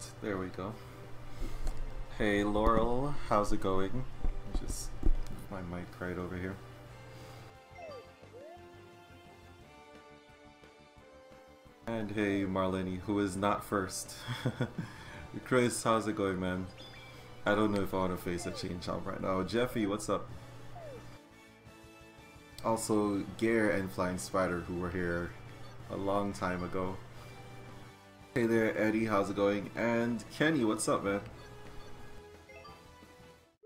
Perfect. There we go. Hey Laurel, how's it going? Just move my mic right over here. And hey Marlene, who is not first. Chris, how's it going, man? I don't know if I want to face a Chain Chomp right now. Jeffy, what's up? Also, Gare and Flying Spider, who were here a long time ago. Hey there, Eddie, how's it going? And Kenny, what's up, man?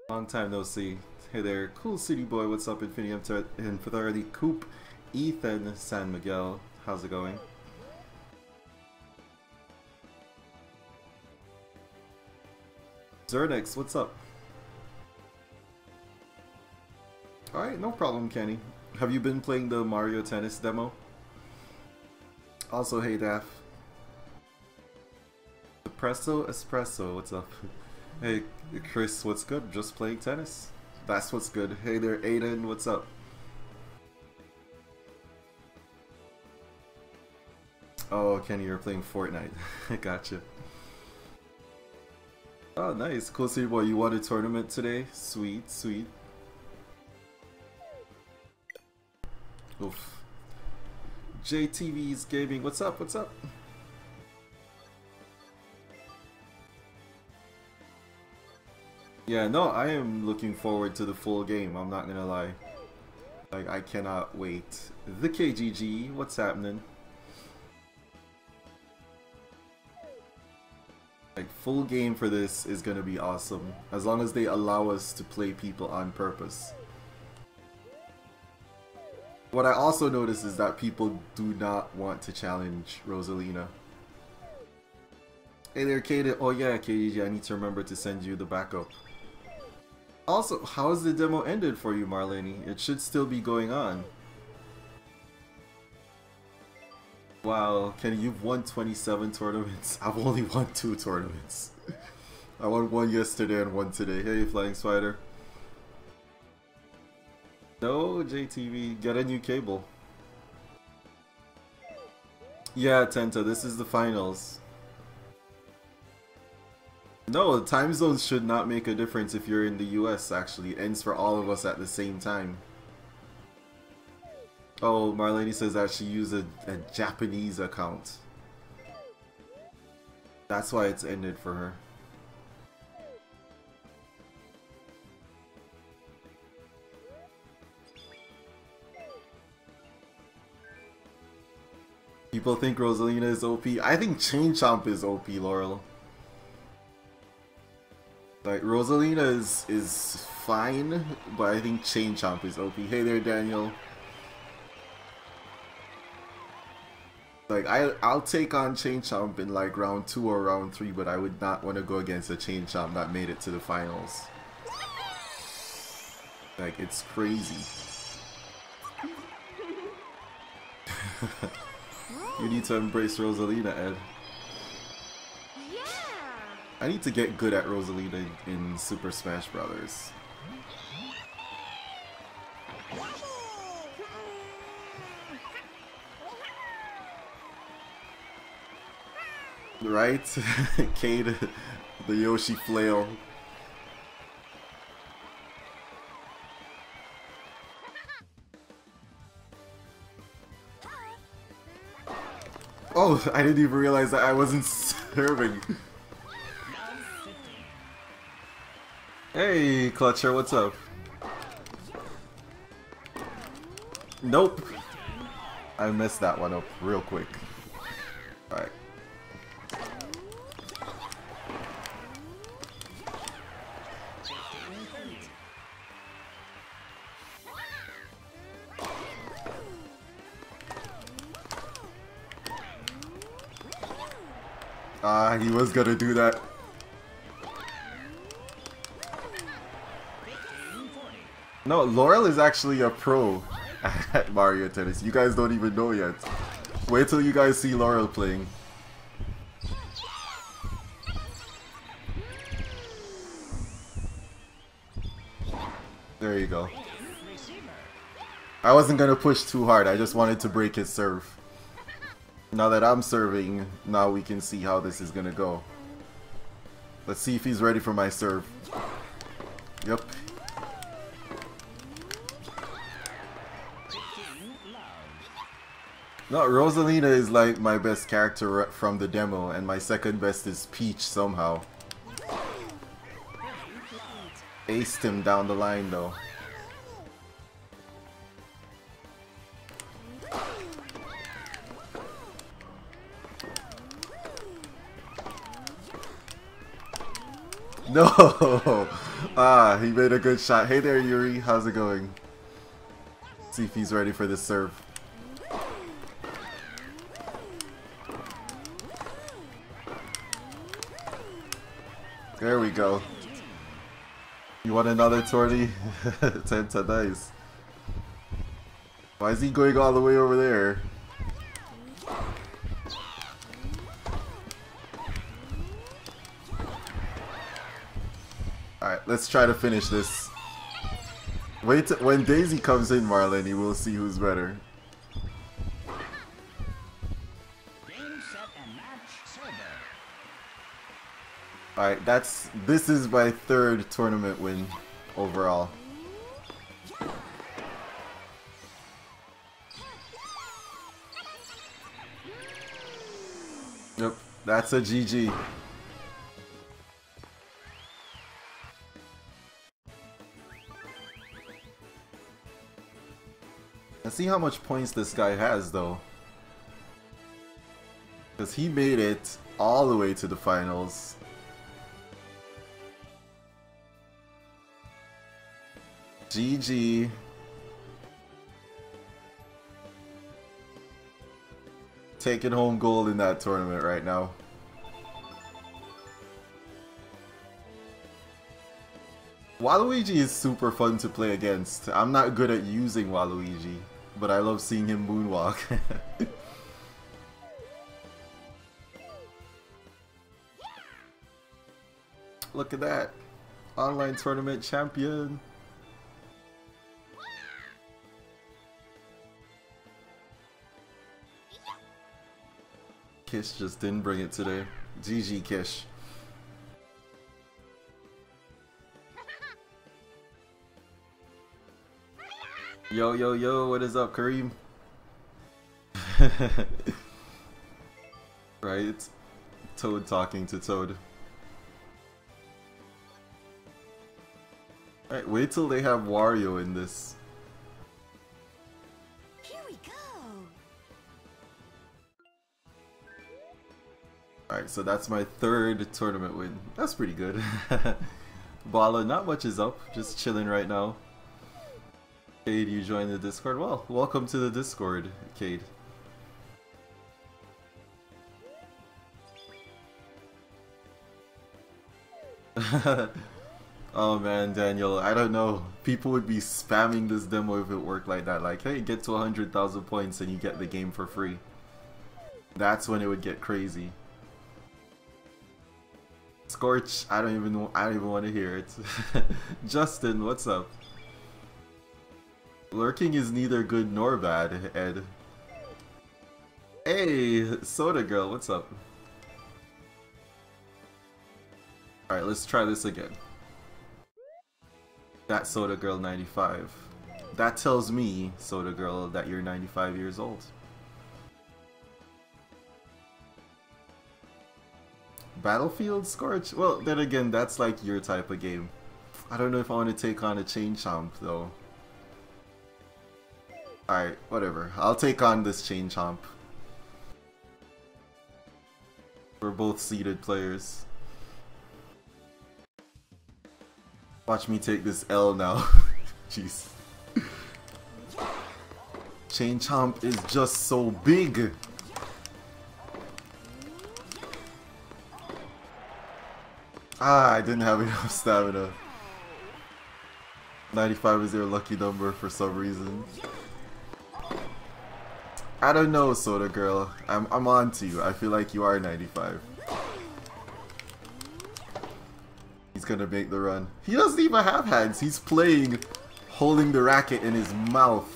Long time no see. Hey there, Cool City Boy, what's up? Infinity and Fatharity Coop, Ethan, San Miguel, how's it going? Zernex, what's up? Alright, no problem, Kenny. Have you been playing the Mario Tennis demo? Also, hey Daph. Espresso, Espresso, what's up? Hey, Chris, what's good? Just playing tennis. That's what's good. Hey there, Aiden, what's up? Oh, Kenny, you're playing Fortnite. Gotcha. Oh, nice. Cool City Boy, you won a tournament today? Sweet, sweet. Oof. JTV's Gaming, what's up? What's up? Yeah, no, I am looking forward to the full game, I'm not gonna lie. Like, I cannot wait. The KGG, what's happening? Like, full game for this is gonna be awesome. As long as they allow us to play people on purpose. What I also notice is that people do not want to challenge Rosalina. Hey there, Katie. Oh yeah, KGG, I need to remember to send you the backup. Also, how has the demo ended for you, Marlene? It should still be going on. Wow, Kenny, you've won 27 tournaments. I've only won 2 tournaments. I won 1 yesterday and 1 today. Hey, Flying Spider. No, JTV, get a new cable. Yeah, Tenta, this is the finals. No, the time zones should not make a difference if you're in the US, actually. It ends for all of us at the same time. Oh, Marlene says that she used a Japanese account. That's why it's ended for her. People think Rosalina is OP. I think Chain Chomp is OP, Laurel. Like, Rosalina is fine, but I think Chain Chomp is OP. Hey there, Daniel. Like, I'll take on Chain Chomp in like round 2 or round 3, but I would not want to go against a Chain Chomp that made it to the finals. Like, it's crazy. You need to embrace Rosalina, Ed. I need to get good at Rosalina in Super Smash Bros. Right? Cade, the Yoshi flail. Oh, I didn't even realize that I wasn't serving. Hey, Clutcher, what's up? Nope. I messed that one up real quick. Alright. Ah, he was gonna do that. No, Laurel is actually a pro at Mario Tennis. You guys don't even know yet. Wait till you guys see Laurel playing. There you go. I wasn't gonna push too hard. I just wanted to break his serve. Now that I'm serving, now we can see how this is gonna go. Let's see if he's ready for my serve. Yep. No, Rosalina is like my best character from the demo, and my second best is Peach somehow. Aced him down the line though. No! Ah, he made a good shot. Hey there, Yuri. How's it going? Let's see if he's ready for this serve. There we go. You want another tourney? Tenta, nice. Why is he going all the way over there? Alright, let's try to finish this. Wait, when Daisy comes in, Marlon, you will see who's better. Alright, this is my third tournament win overall. Yep, that's a GG. Let's see how much points this guy has though, because he made it all the way to the finals. GG. Taking home gold in that tournament right now. Waluigi is super fun to play against. I'm not good at using Waluigi, but I love seeing him moonwalk. Look at that. Online tournament champion. Kish just didn't bring it today. GG Kish. Yo, yo, yo, what is up, Kareem? Right? Toad talking to Toad. Alright, wait till they have Wario in this. Here we go. Alright, so that's my third tournament win. That's pretty good. Bala, not much is up, just chilling right now. Cade, you joined the Discord? Well, welcome to the Discord, Cade. Oh man, Daniel, I don't know. People would be spamming this demo if it worked like that. Like, hey, get to 100,000 points and you get the game for free. That's when it would get crazy. Scorch, I don't even want to hear it. Justin, what's up? Lurking is neither good nor bad, Ed. Hey, Soda Girl, what's up? Alright, let's try this again. That Soda Girl 95. That tells me, Soda Girl, that you're 95 years old. Battlefield Scorch? Well, then again, that's like your type of game. I don't know if I want to take on a Chain Chomp, though. Alright, whatever. I'll take on this Chain Chomp. We're both seeded players. Watch me take this L now. Jeez. Chain Chomp is just so big! Ah, I didn't have enough stamina. 95 is their lucky number for some reason. I don't know, Soda Girl. I'm on to you. I feel like you are 95. He's gonna make the run. He doesn't even have hands. He's playing, holding the racket in his mouth.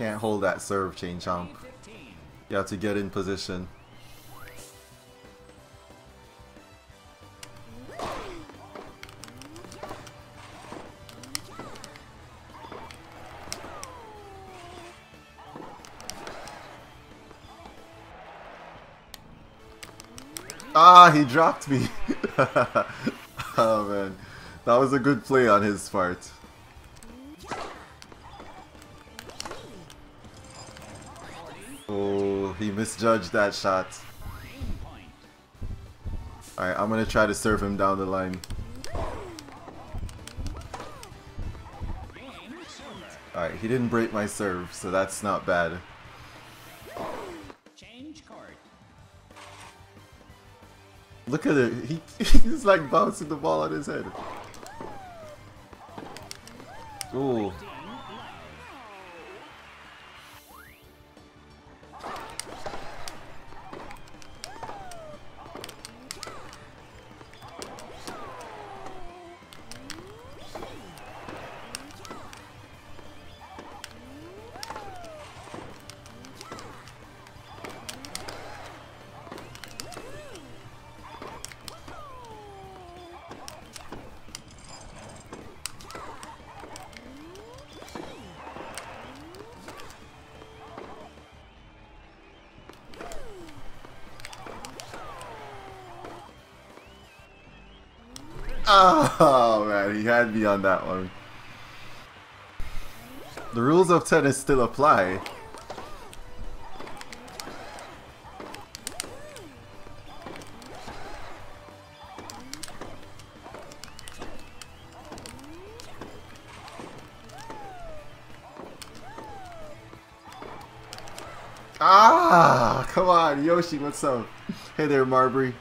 can't hold that serve, Chain Chomp. You have to get in position. Ah, he dropped me. Oh man, that was a good play on his part. Oh, he misjudged that shot. Alright, I'm gonna try to serve him down the line. Alright, he didn't break my serve, so that's not bad. Look at it, he's like bouncing the ball on his head. Ooh. Oh man, he had me on that one. The rules of tennis still apply. Ah, come on, Yoshi, what's up? Hey there, Marbury.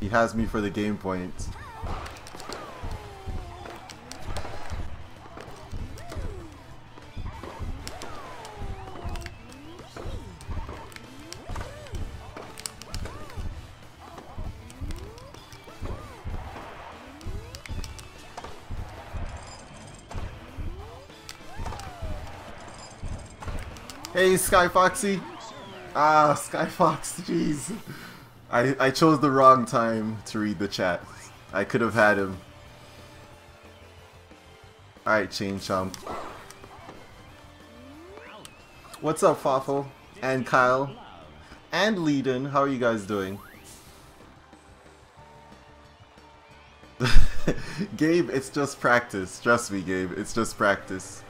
He has me for the game point. Hey, Sky Foxy. Ah, Sky Fox, jeez. I chose the wrong time to read the chat. I could have had him. Alright, Chain Chomp. What's up, Fafo? And Kyle? And Leiden, how are you guys doing? Gabe, it's just practice. Trust me, Gabe, it's just practice.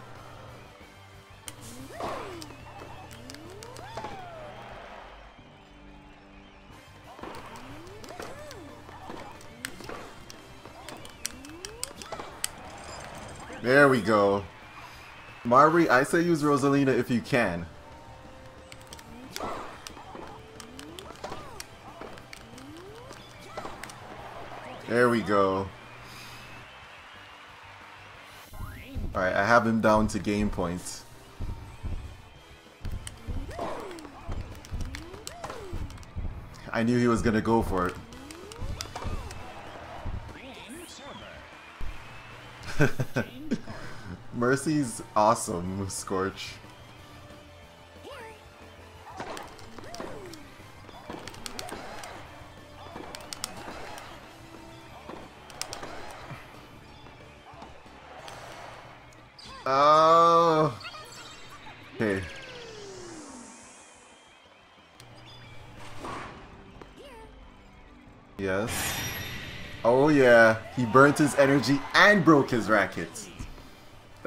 There we go. Marbury, I say use Rosalina if you can. There we go. Alright, I have him down to game points. I knew he was gonna go for it. Mercy's awesome, Scorch. Oh, okay. Yes. Oh yeah, he burnt his energy and broke his racket.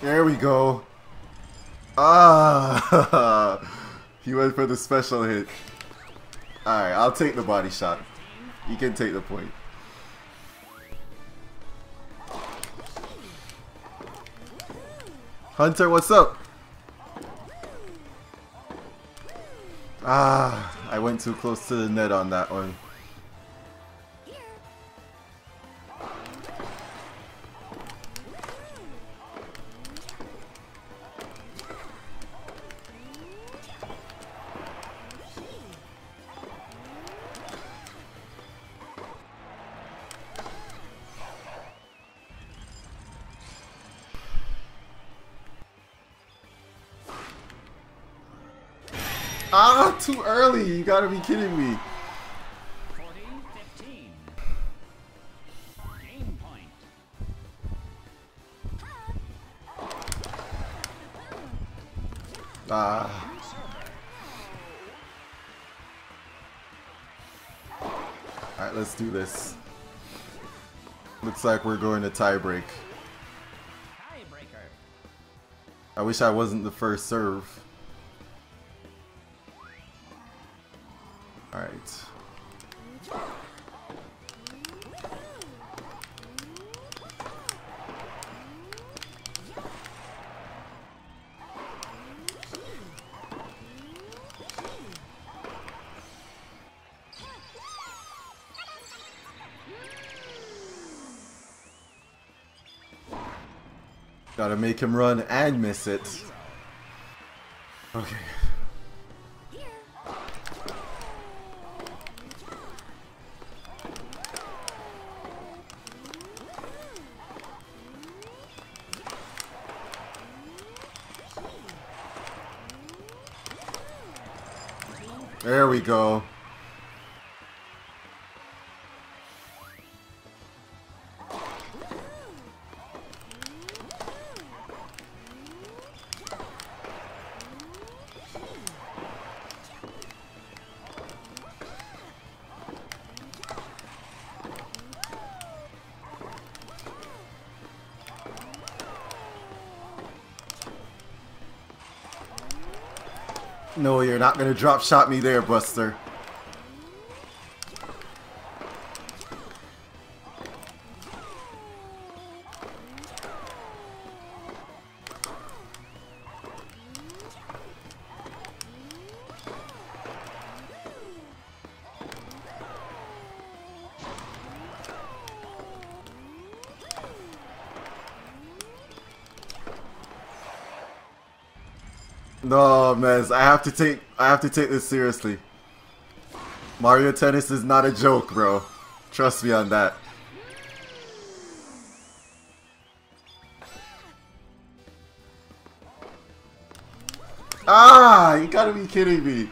There we go. Ah, he went for the special hit. Alright, I'll take the body shot. You can take the point. Hunter, what's up? Ah, I went too close to the net on that one. Ah, too early! You gotta be kidding me! 14-15. Game point. Ah. Alright, let's do this. Looks like we're going to tiebreak. I wish I wasn't the first serve. Alright. Gotta make him run and miss it. Okay. There we go. No, you're not gonna drop shot me there, Buster. No, man, I have to take this seriously. Mario Tennis is not a joke, bro. Trust me on that. Ah, you gotta be kidding me.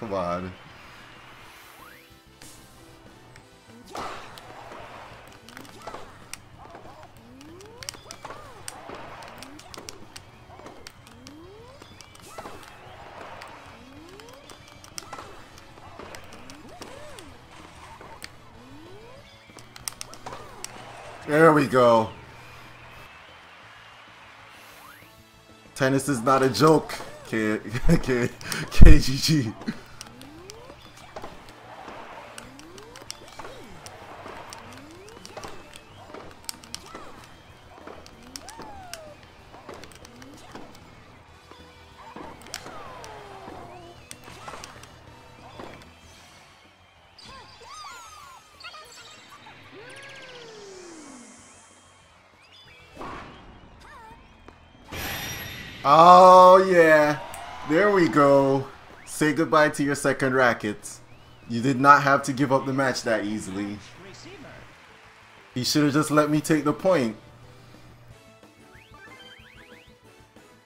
Come on. There we go. Tennis is not a joke, KGG. Oh yeah, there we go. Say goodbye to your second racket. You did not have to give up the match that easily. You should have just let me take the point.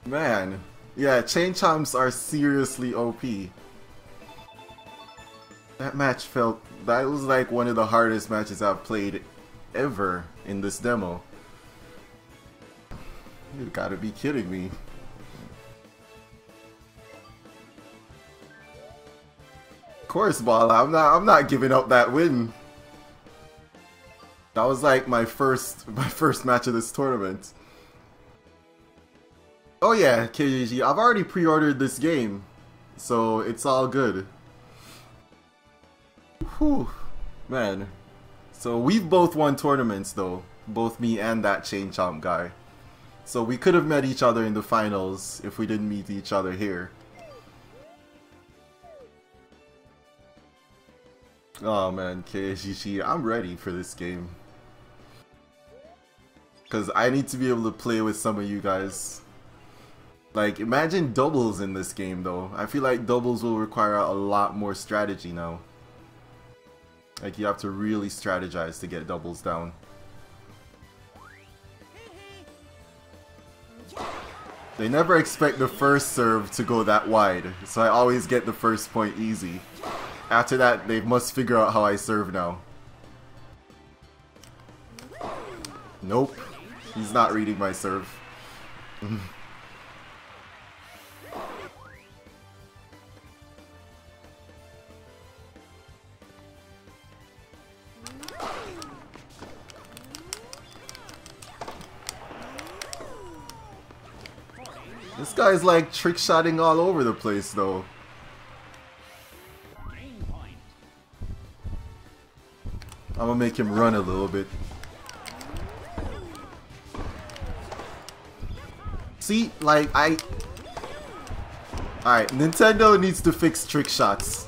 Man, yeah, Chain Chomps are seriously OP. That match felt, that was like one of the hardest matches I've played ever in this demo. You gotta be kidding me. Of course, Bala, I'm not giving up that win. That was like my first match of this tournament. Oh yeah, KGG, I've already pre-ordered this game. So it's all good. Whew, man. So we've both won tournaments though, both me and that Chain Chomp guy. So we could have met each other in the finals if we didn't meet each other here. Oh man, KSGG, I'm ready for this game. Because I need to be able to play with some of you guys. Like, imagine doubles in this game though. I feel like doubles will require a lot more strategy now. Like, you have to really strategize to get doubles down. They never expect the first serve to go that wide, so I always get the first point easy. After that, they must figure out how I serve now. Nope. He's not reading my serve. This guy's like trick-shotting all over the place though. I'm gonna make him run a little bit. See, like, Alright, Nintendo needs to fix trick shots.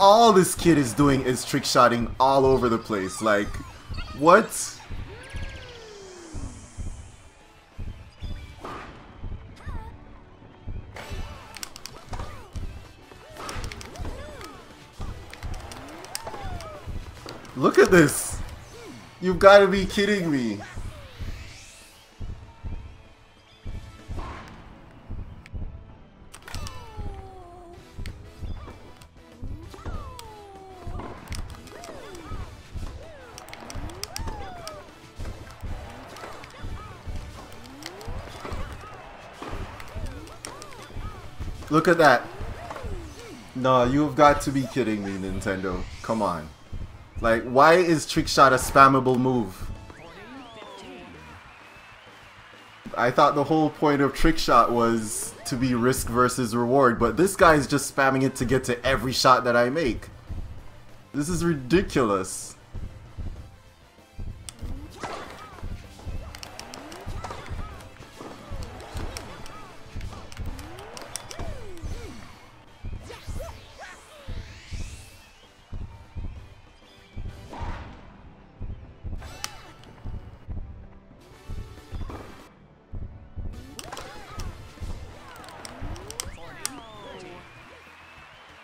All this kid is doing is trick shotting all over the place. Like, what? Look at this! You've gotta be kidding me! Look at that. No, you've got to be kidding me, Nintendo. Come on. Like, why is trick shot a spammable move? I thought the whole point of trick shot was to be risk versus reward, but this guy is just spamming it to get to every shot that I make. This is ridiculous.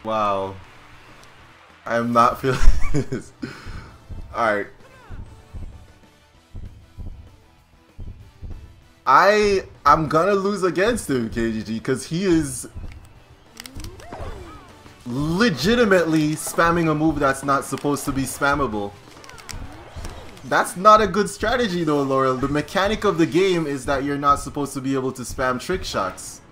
Wow, I'm not feeling this. Alright. I'm gonna lose against him, KGG, because he is legitimately spamming a move that's not supposed to be spammable. That's not a good strategy though, Laurel. The mechanic of the game is that you're not supposed to be able to spam trick shots.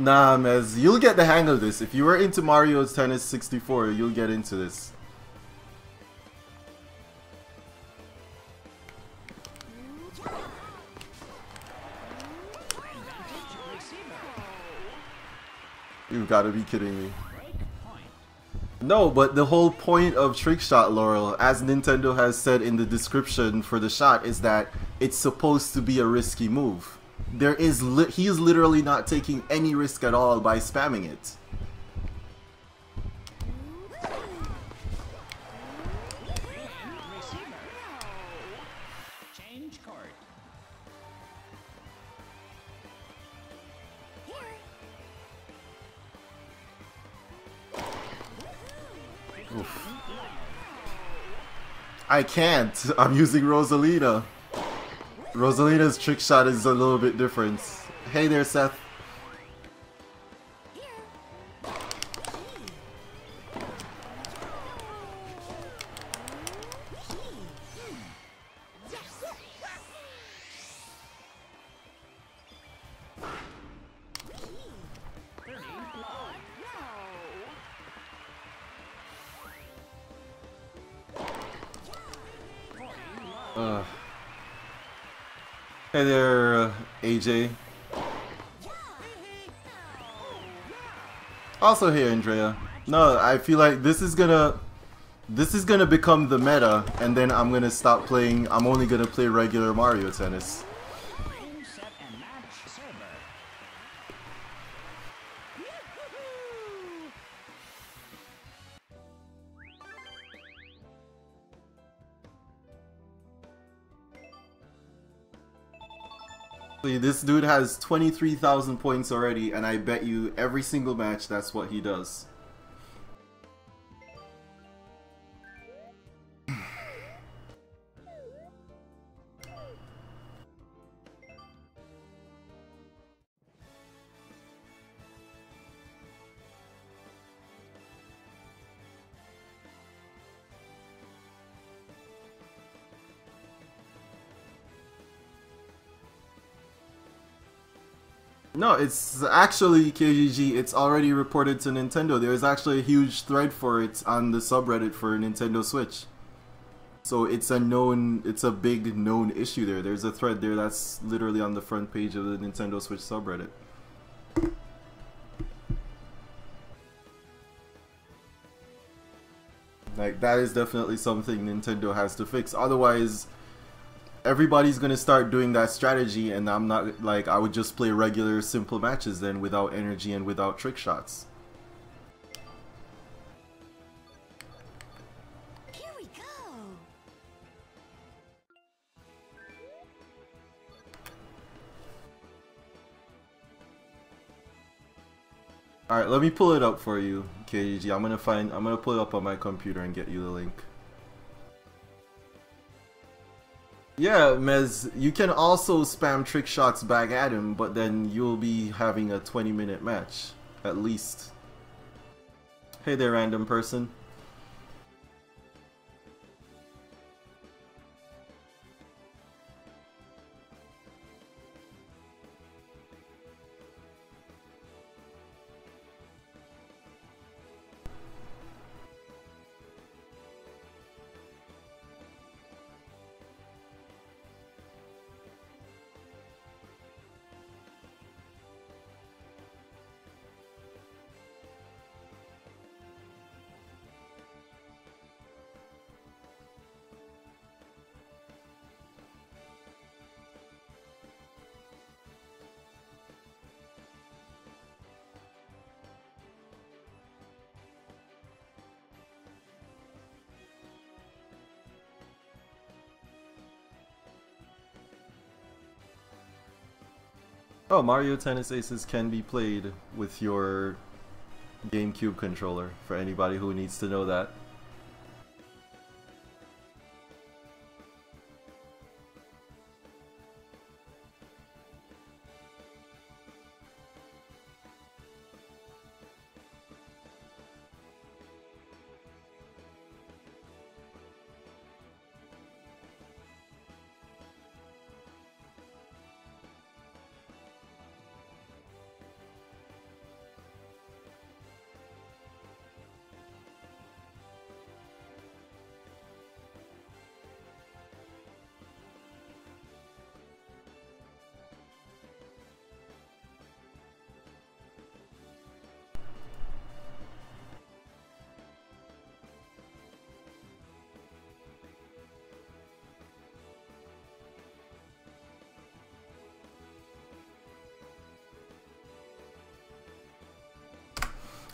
Nah, Mez, you'll get the hang of this. If you were into Mario Tennis 64, you'll get into this. You've got to be kidding me. No, but the whole point of trick shot, Laurel, as Nintendo has said in the description for the shot, is that it's supposed to be a risky move. There is he is literally not taking any risk at all by spamming it. Change card. Oof. I can't. I'm using Rosalina. Rosalina's trick shot is a little bit different. Hey there, Seth. Hey there, AJ. Also, hey, Andrea. No, I feel like this is gonna become the meta, and then I'm gonna stop playing. I'm only gonna play regular Mario Tennis. This dude has 23,000 points already, and I bet you every single match that's what he does. No, it's actually KGG, it's already reported to Nintendo. There's actually a huge thread for it on the subreddit for Nintendo Switch. So it's a known, it's a big known issue there. There's a thread there that's literally on the front page of the Nintendo Switch subreddit. Like, that is definitely something Nintendo has to fix. Otherwise, everybody's gonna start doing that strategy, and I'm not, like, I would just play regular simple matches then, without energy and without trick shots. Here we go. All right, let me pull it up for you, KGG. I'm gonna pull it up on my computer and get you the link. Yeah, Mez, you can also spam trick shots back at him, but then you'll be having a 20-minute match, at least. Hey there, random person. Oh, Mario Tennis Aces can be played with your GameCube controller, for anybody who needs to know that.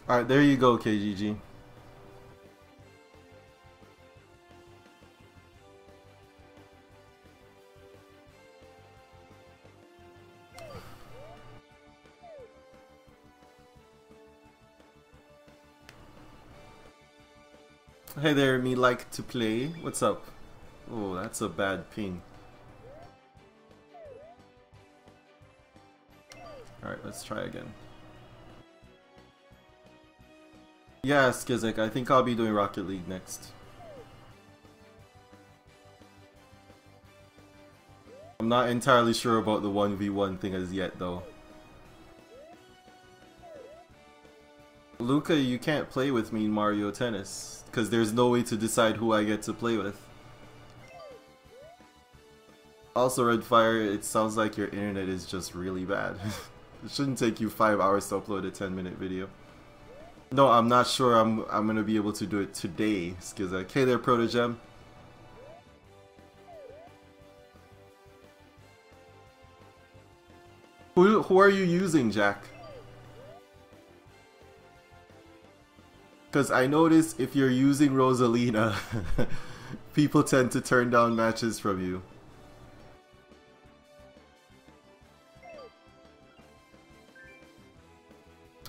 Alright, there you go, KGG. Hey there, me like to play. What's up? Oh, that's a bad ping. Alright, let's try again. Yeah, Skizik, I think I'll be doing Rocket League next. I'm not entirely sure about the 1v1 thing as yet, though. Luca, you can't play with me in Mario Tennis, because there's no way to decide who I get to play with. Also, Red Fire, it sounds like your internet is just really bad. It shouldn't take you 5 hours to upload a 10-minute video. No, I'm not sure I'm gonna be able to do it today. Skizak. Hey there, Protogem. Who are you using, Jack? Because I noticed if you're using Rosalina, people tend to turn down matches from you.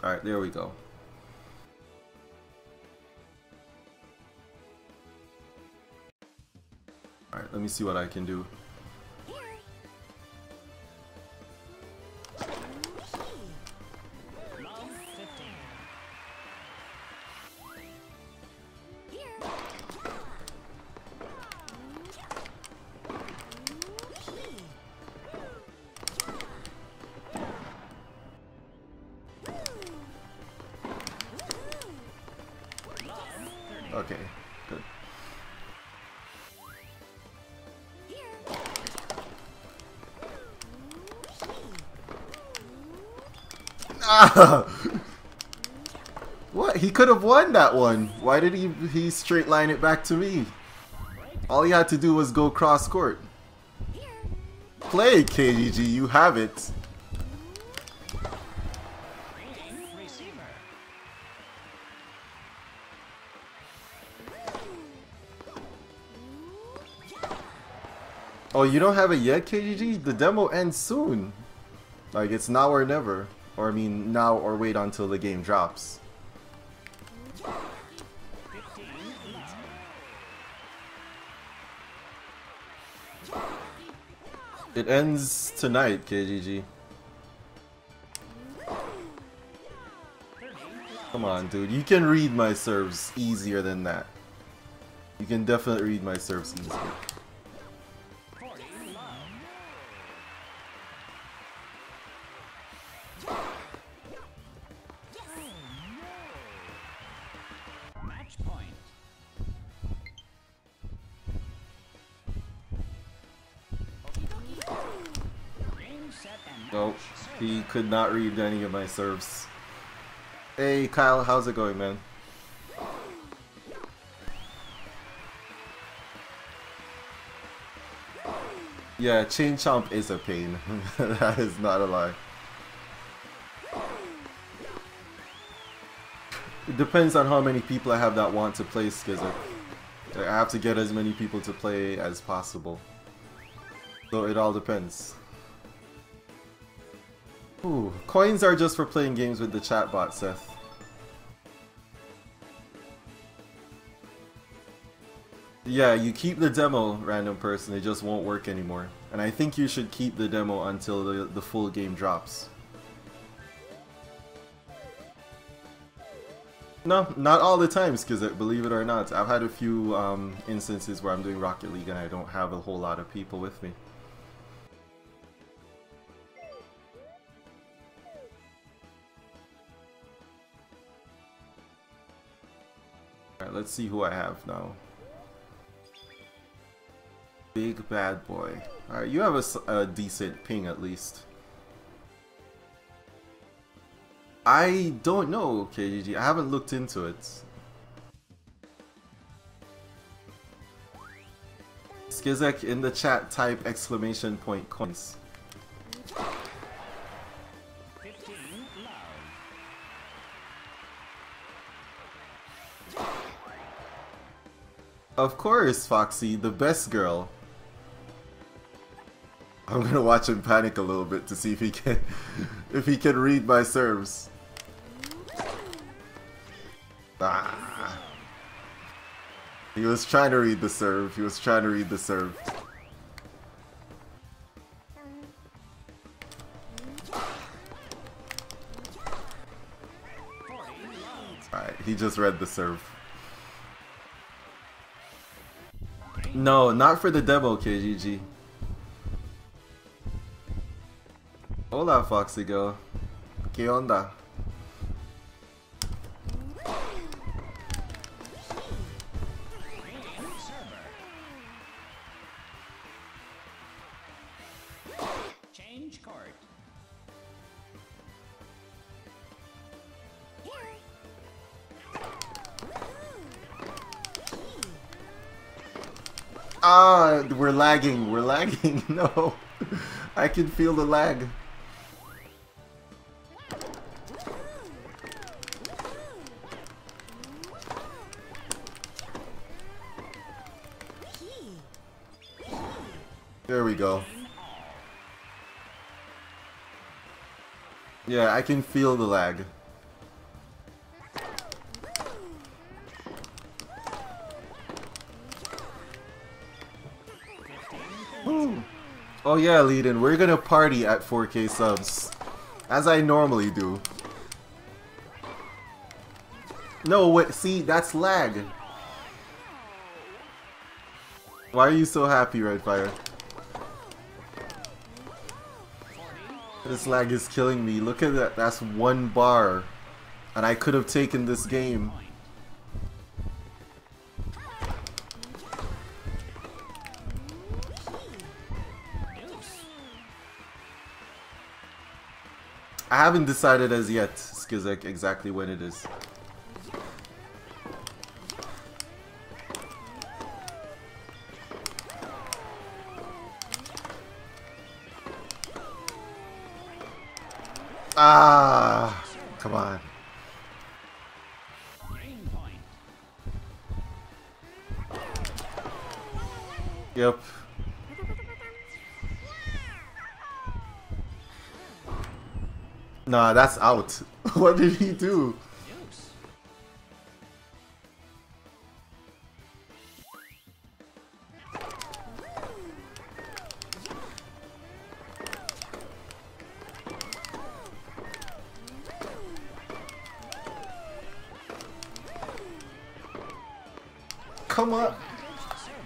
Alright, there we go. Alright, let me see what I can do. Okay, good. Ah! What? He could have won that one. Why did he straight line it back to me? All he had to do was go cross court. Play, KGG, you have it. Oh, you don't have it yet, KGG? The demo ends soon. Like, it's now or never. Or, I mean, now or wait until the game drops. It ends tonight, KGG. Come on, dude. You can read my serves easier than that. You can definitely read my serves easier. Nope, he could not read any of my serves. Hey Kyle, how's it going, man? Yeah, Chain Chomp is a pain. That is not a lie. It depends on how many people I have that want to play Skizzer. I have to get as many people to play as possible. So it all depends. Ooh, coins are just for playing games with the chatbot, Seth. Yeah, you keep the demo, random person, it just won't work anymore. And I think you should keep the demo until the full game drops. No, not all the time, Skizit, believe it or not. I've had a few instances where I'm doing Rocket League and I don't have a whole lot of people with me. Let's see who I have now. Big bad boy. Alright, you have a decent ping at least. I don't know, KGG. I haven't looked into it. Skizek in the chat, type exclamation point coins. Of course, Foxy, the best girl. I'm gonna watch him panic a little bit to see if he can read my serves. Ah. He was trying to read the serve. Alright, he just read the serve. No, not for the demo, KGG. Hola, Foxy Girl. Que onda? Ah, we're lagging. We're lagging. No. I can feel the lag. There we go. Yeah, I can feel the lag. Woo. Oh yeah, Leiden, we're gonna party at 4K subs. As I normally do. No, wait, see, that's lag. Why are you so happy, Redfire? This lag is killing me. Look at that. That's one bar. And I could have taken this game. I haven't decided as yet, Skizek, exactly when it is. Ah, come on. Yep. Nah, that's out. What did he do? Come on.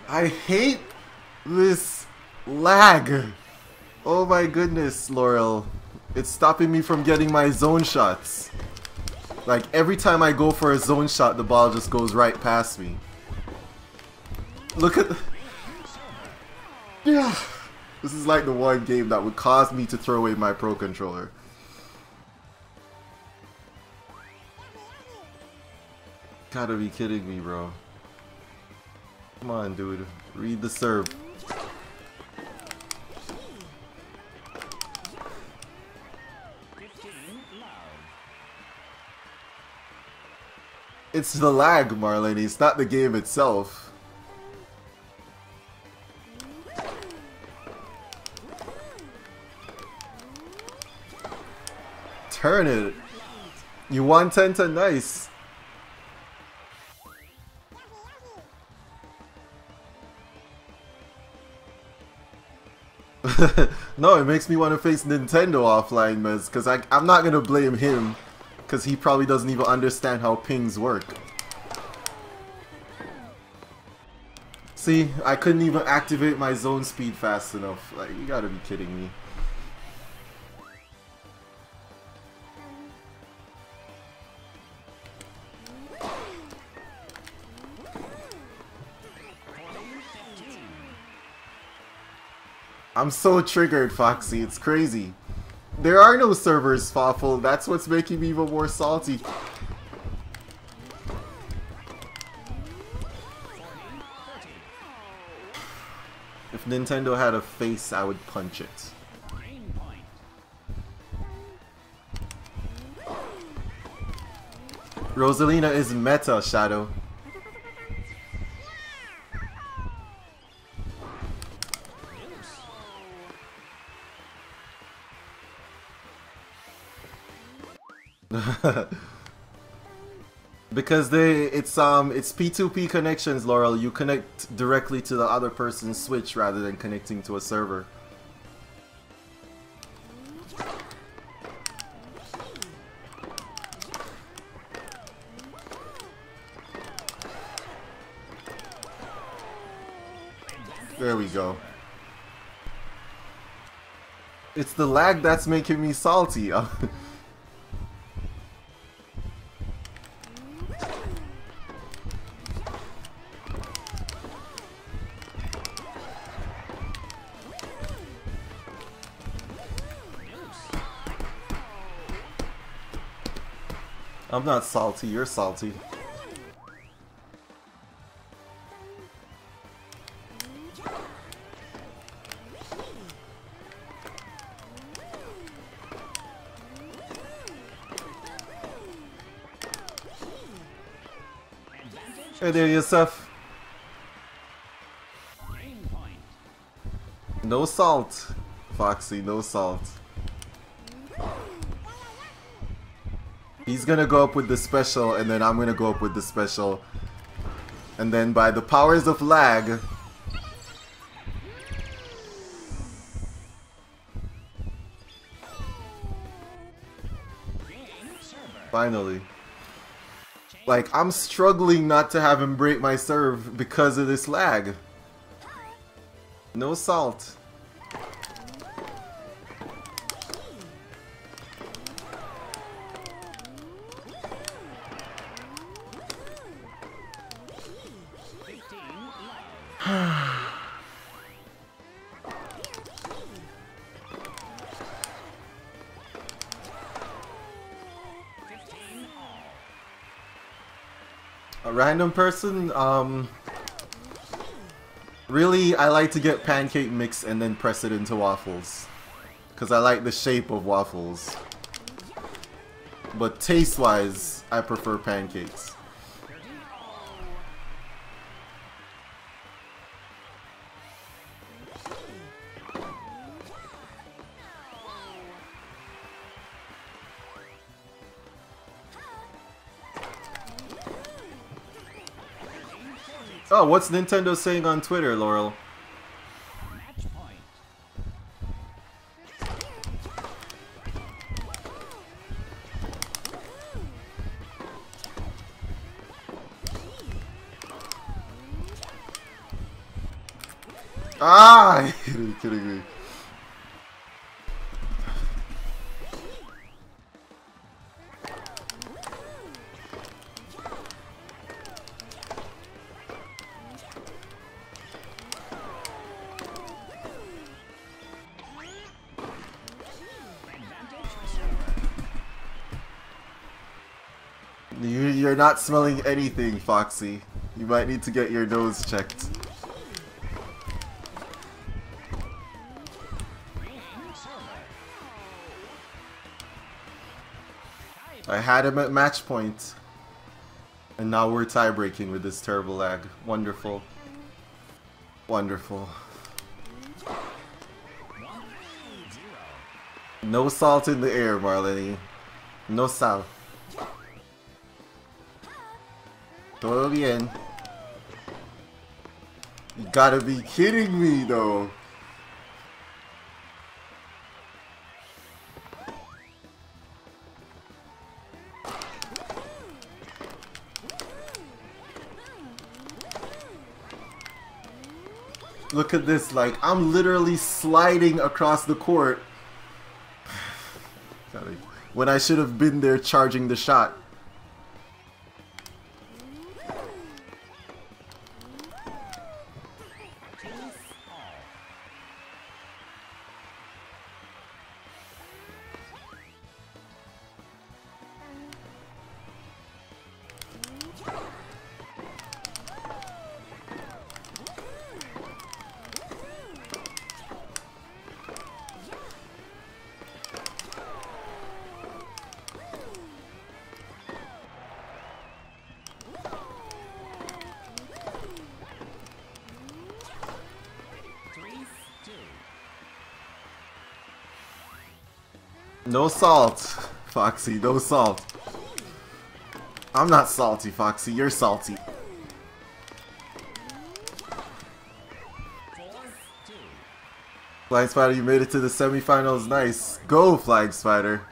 I hate this lag. Oh my goodness, Laurel. It's stopping me from getting my zone shots. Like every time I go for a zone shot, the ball just goes right past me. Look at the... Yeah. This is like the one game that would cause me to throw away my Pro Controller. Gotta be kidding me, bro. Come on, dude. Read the serve. It's the lag, Marlene. It's not the game itself. Turn it. You want Tenta? Nice. No, it makes me want to face Nintendo offline, Mez, because I'm not going to blame him, because he probably doesn't even understand how pings work. See, I couldn't even activate my zone speed fast enough. Like, you gotta be kidding me. I'm so triggered, Foxy, it's crazy. There are no servers, Fawful, that's what's making me even more salty. If Nintendo had a face, I would punch it. Rosalina is meta, Shadow. Because it's P2P connections, Laurel. You connect directly to the other person's Switch rather than connecting to a server. There we go. It's the lag that's making me salty. I'm not salty, you're salty. Hey there, Yusuf. No salt, Foxy, no salt. He's gonna go up with the special, and then I'm gonna go up with the special. And then by the powers of lag... Finally. Like, I'm struggling not to have him break my serve because of this lag. No salt. Random person, really, I like to get pancake mix and then press it into waffles, because I like the shape of waffles, but taste-wise, I prefer pancakes. Oh, what's Nintendo saying on Twitter, Laurel? Ah! You're kidding me. You're not smelling anything, Foxy. You might need to get your nose checked. I had him at match point. And now we're tie-breaking with this terrible lag. Wonderful. Wonderful. No salt in the air, Marlene. No salt. Todo bien. You gotta be kidding me, though. Look at this, like, I'm literally sliding across the court. When I should have been there charging the shot. No salt, Foxy, no salt. I'm not salty, Foxy, you're salty. Flying Spider, you made it to the semifinals, nice. Go, Flying Spider.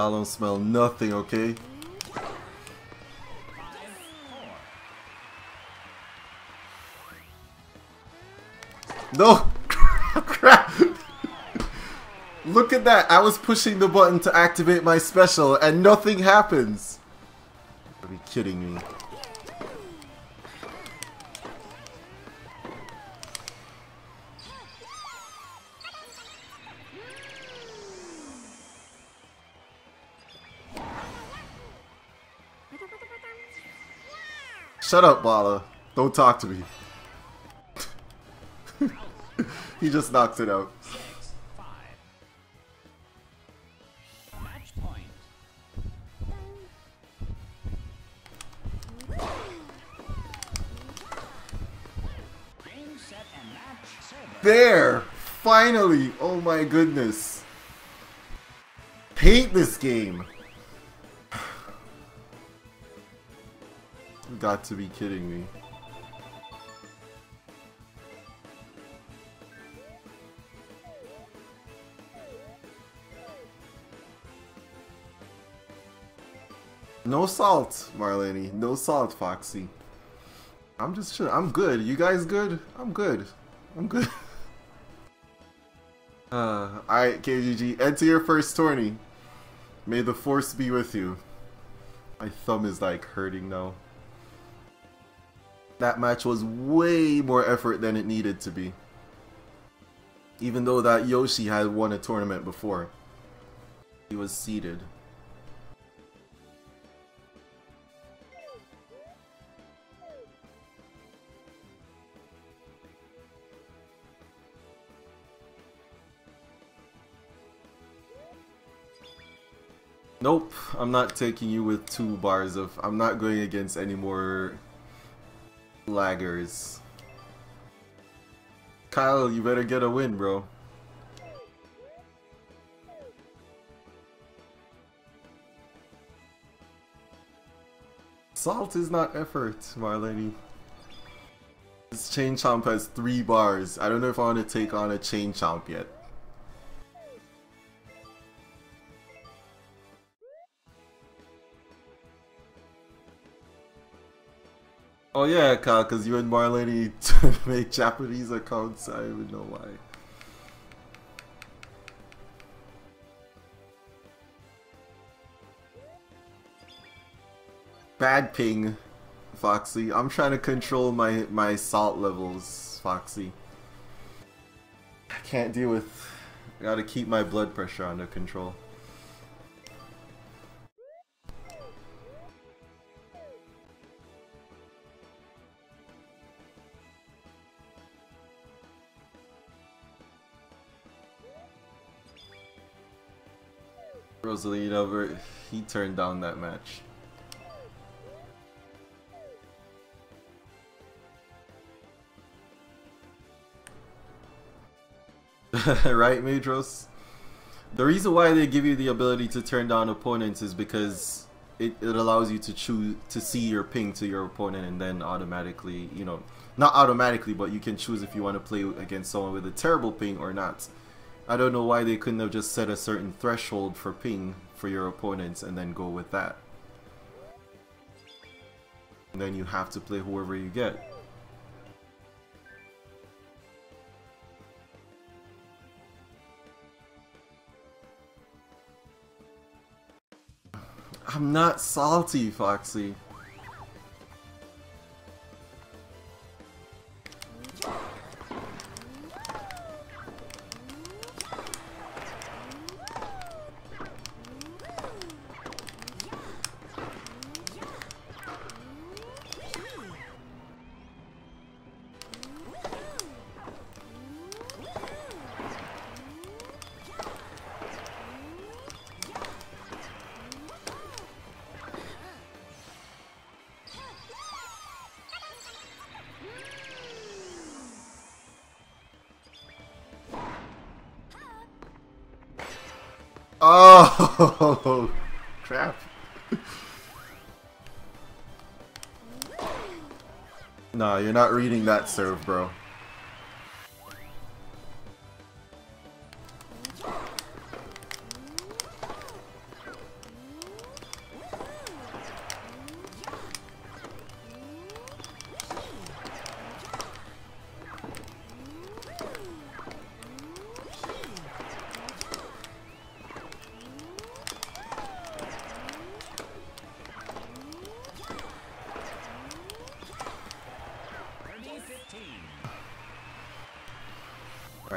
I don't smell nothing, okay? No! Crap! Look at that! I was pushing the button to activate my special and nothing happens! Are you kidding me? Shut up, Bala. Don't talk to me. He just knocked it out. There! Finally! Oh my goodness. Hate this game! You got to be kidding me. No salt, Marlene. No salt, Foxy. I'm just chill. I'm good. You guys good? I'm good. I'm good. Alright, KGG. Enter your first tourney. May the force be with you. My thumb is like hurting now. That match was way more effort than it needed to be. Even though that Yoshi had won a tournament before. He was seeded. Nope, I'm not taking you with 2 bars of... I'm not going against any more... laggers. Kyle, you better get a win, bro. Salt is not effort, Marlene. This Chain Chomp has 3 bars. I don't know if I want to take on a Chain Chomp yet. Oh yeah, Kyle, because you and Marlene make Japanese accounts, I don't even know why. Bad ping, Foxy. I'm trying to control my salt levels, Foxy. I can't deal with... I gotta keep my blood pressure under control. Rosalina, he turned down that match. Right, Madros? The reason why they give you the ability to turn down opponents is because it allows you to choose to see your ping to your opponent and then automatically, you know, not automatically, but you can choose if you want to play against someone with a terrible ping or not. I don't know why they couldn't have just set a certain threshold for ping for your opponents and then go with that. And then you have to play whoever you get. I'm not salty, Foxy. Oh, crap. Nah, you're not reading that serve, bro.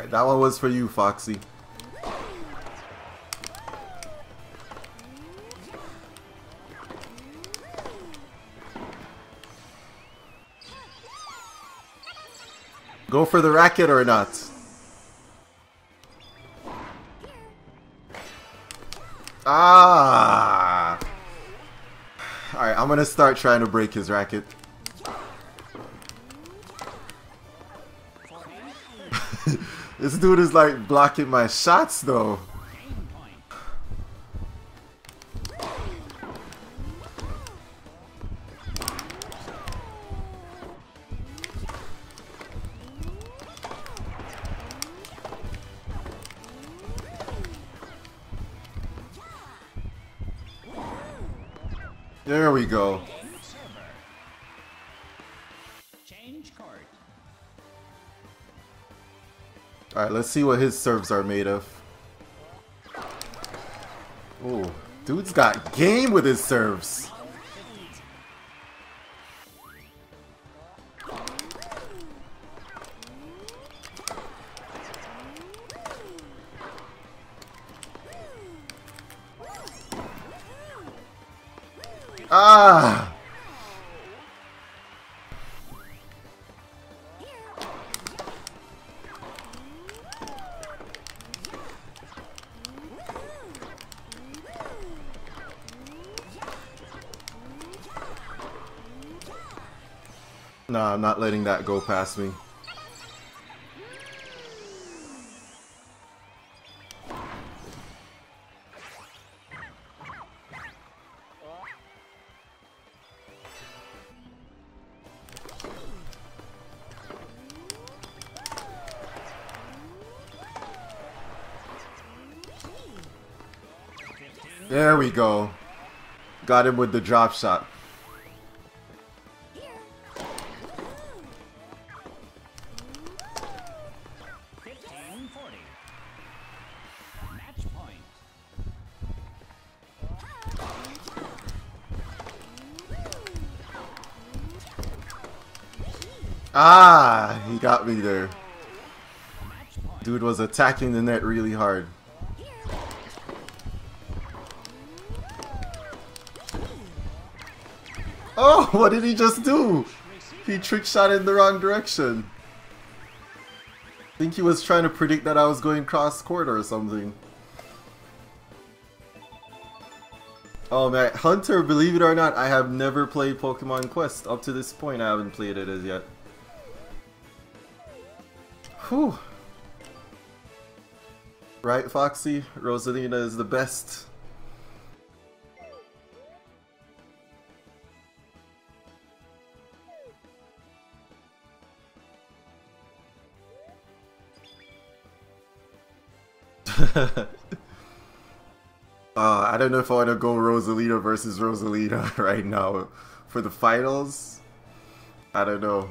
Alright, that one was for you, Foxy. Go for the racket or not? Ah! Alright, I'm gonna start trying to break his racket. This dude is like blocking my shots though. There we go. Alright, let's see what his serves are made of. Oh, dude's got game with his serves. Ah! Nah, I'm not letting that go past me. There we go. Got him with the drop shot. Ah, he got me there. Dude was attacking the net really hard. Oh, what did he just do? He trick shot in the wrong direction. I think he was trying to predict that I was going cross court or something. Oh man, Hunter, believe it or not, I have never played Pokemon Quest. Up to this point, I haven't played it as yet. Whew. Right, Foxy? Rosalina is the best. I don't know if I want to go Rosalina versus Rosalina right now. For the finals? I don't know.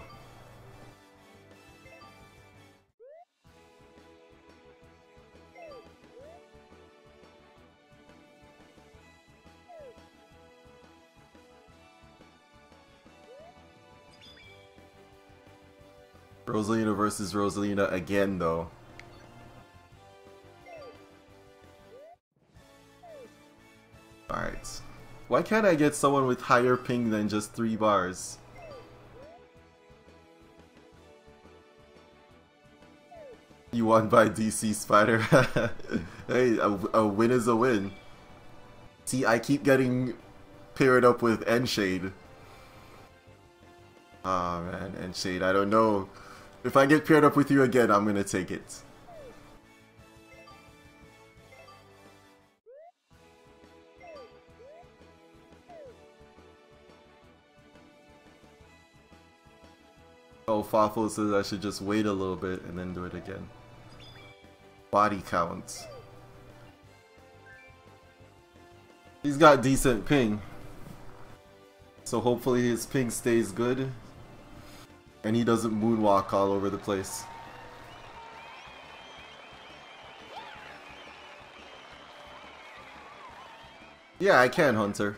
Rosalina versus Rosalina again, though. Alright. Why can't I get someone with higher ping than just 3 bars? You won by DC, Spider. Hey, a win is a win. See, I keep getting paired up with Enshade. Aw, man, Enshade, I don't know. If I get paired up with you again, I'm gonna take it. Oh, Fafo says I should just wait a little bit and then do it again. Body count. He's got decent ping. So hopefully his ping stays good. And he doesn't moonwalk all over the place. Yeah, I can, Hunter.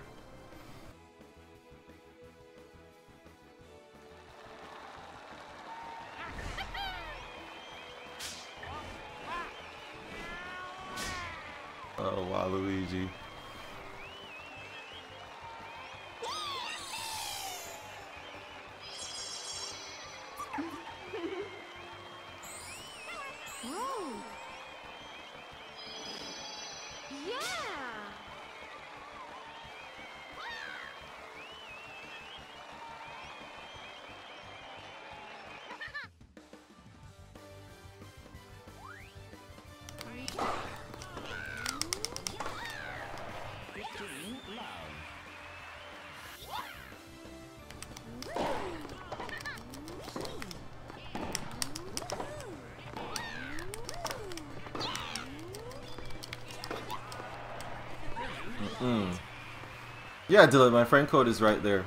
Yeah, Dylan, my friend code is right there.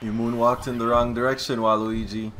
You moonwalked in the wrong direction, Waluigi.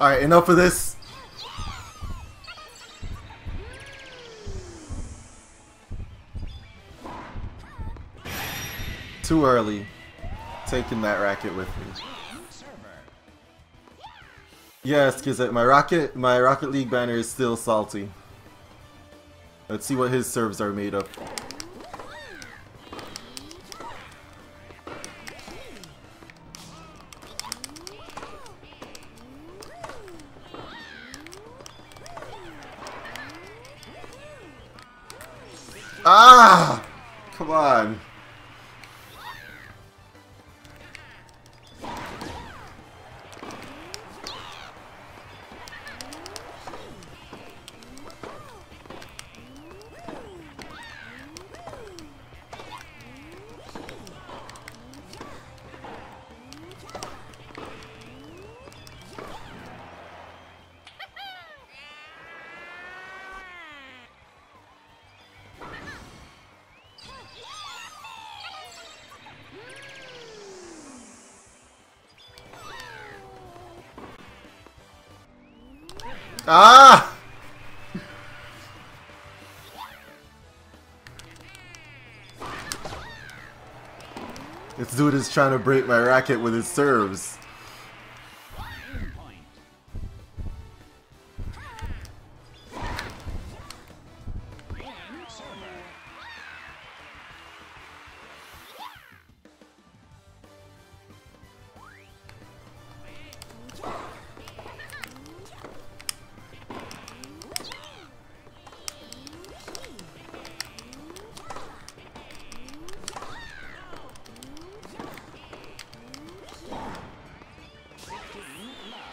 Alright, enough of this. Too early. Taking that racket with me. Yes, because my Rocket League banner is still salty. Let's see what his serves are made of. Ah! Come on. Ah! This dude is trying to break my racket with his serves.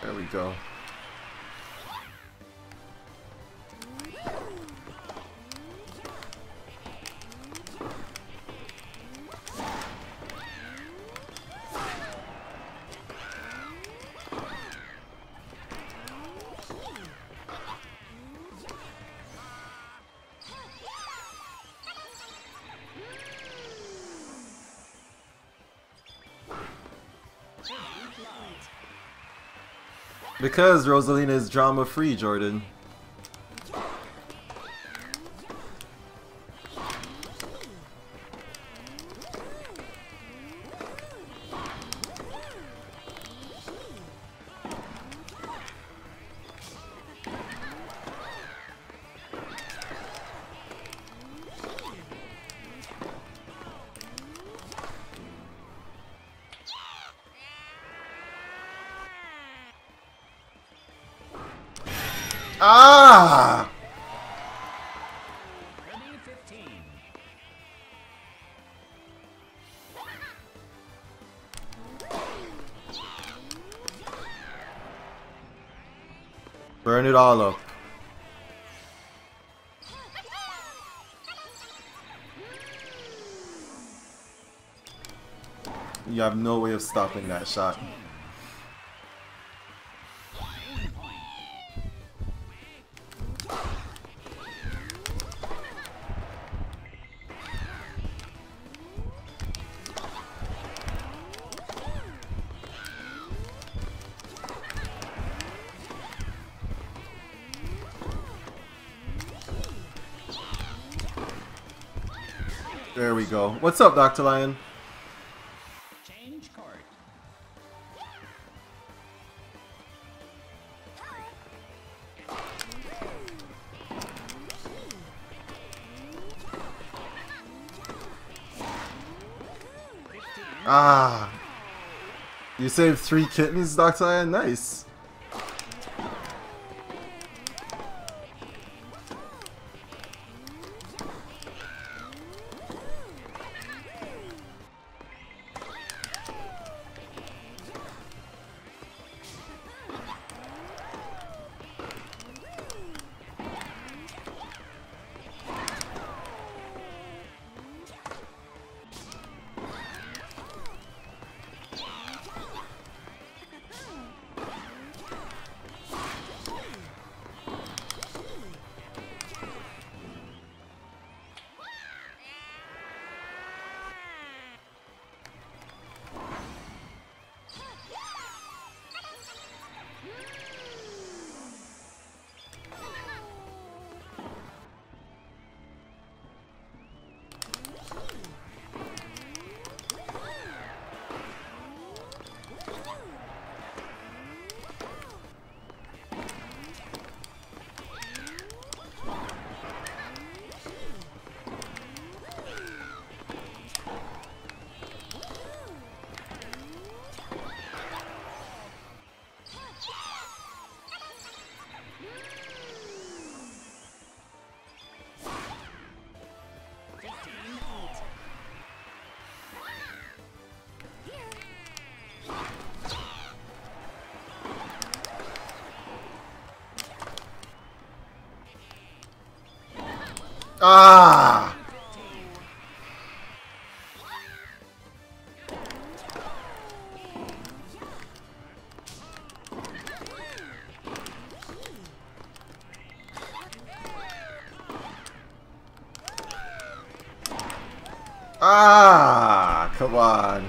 There we go. Because Rosalina is drama-free, Jordan. Ah! Burn it all up. You have no way of stopping that shot. There we go. What's up, Dr. Lion? Change card. Ah. You saved 3 kittens, Dr. Lion? Nice. Ah! Ah, come on.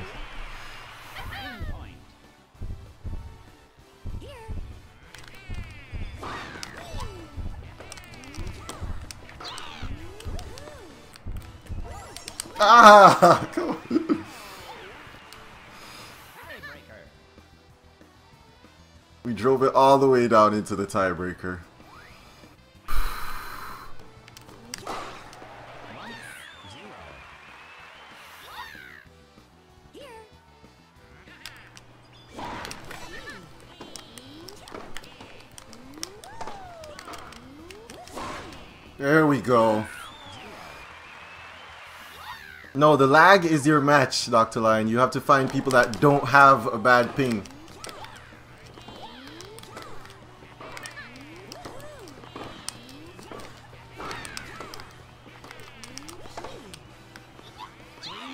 Ah, come on. We drove it all the way down into the tiebreaker. There we go. No, the lag is your match, Dr. Lion. You have to find people that don't have a bad ping.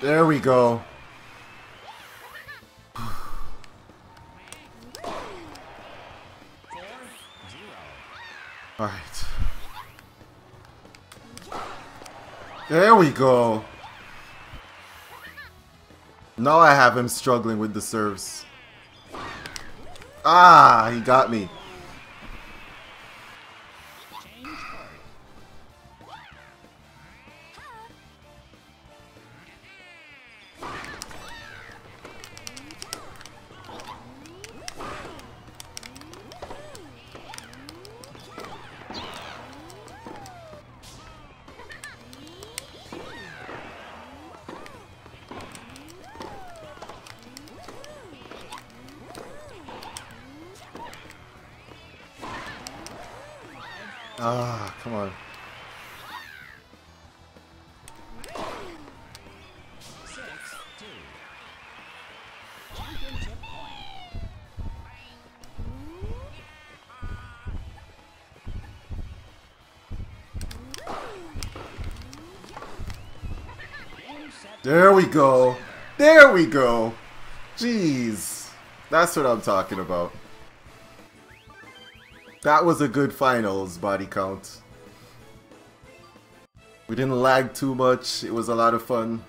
There we go. All right. There we go. Now I have him struggling with the serves. Ah, he got me. Ah, come on. There we go. There we go. Jeez. That's what I'm talking about. That was a good finals, body count. We didn't lag too much. It was a lot of fun.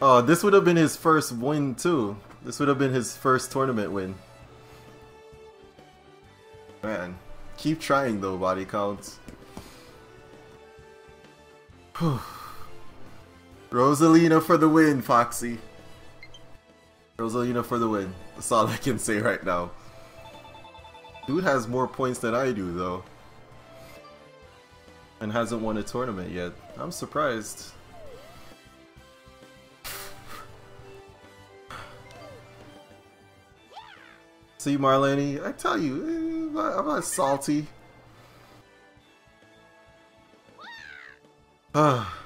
Oh, this would have been his first win too. This would have been his first tournament win. Man, keep trying though, body count. Whew. Rosalina for the win, Foxy. Rosalina for the win. That's all I can say right now. Dude has more points than I do though. And hasn't won a tournament yet. I'm surprised. See, Marlene, I tell you, I'm not salty. Ah.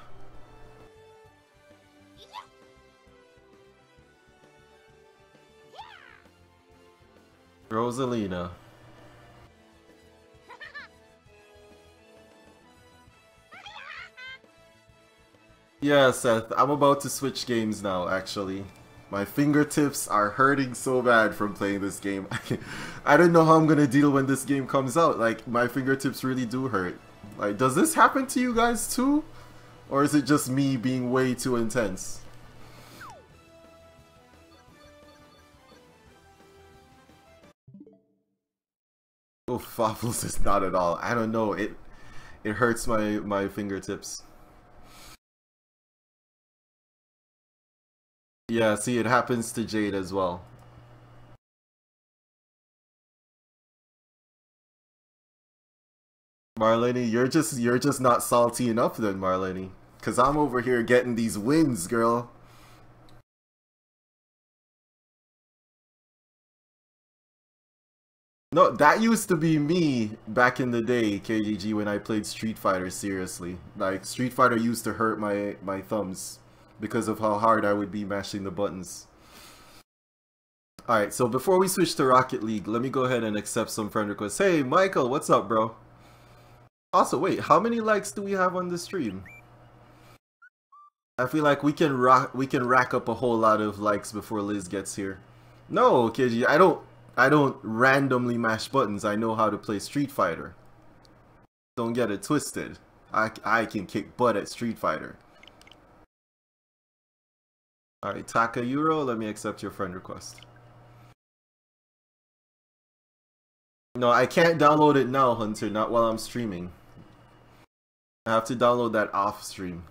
Rosalina. Yeah, Seth, I'm about to switch games now, actually. My fingertips are hurting so bad from playing this game. I don't know how I'm gonna deal when this game comes out. Like, my fingertips really do hurt. Like, does this happen to you guys too? Or is it just me being way too intense? Oh, Foffles is not at all. I don't know. It hurts my fingertips. Yeah, see, it happens to Jade as well. Marlene, you're just not salty enough then, Marlene. 'Cause I'm over here getting these wins, girl. No, that used to be me back in the day, KGG, when I played Street Fighter, seriously. Like, Street Fighter used to hurt my thumbs because of how hard I would be mashing the buttons. Alright, so before we switch to Rocket League, let me go ahead and accept some friend requests. Hey, Michael, what's up, bro? Also, wait, how many likes do we have on the stream? I feel like we can rack up a whole lot of likes before Liz gets here. No, KG, I don't randomly mash buttons. I know how to play Street Fighter. Don't get it twisted. I can kick butt at Street Fighter. Alright, Takayuro, let me accept your friend request. No, I can't download it now, Hunter, not while I'm streaming. I have to download that off stream.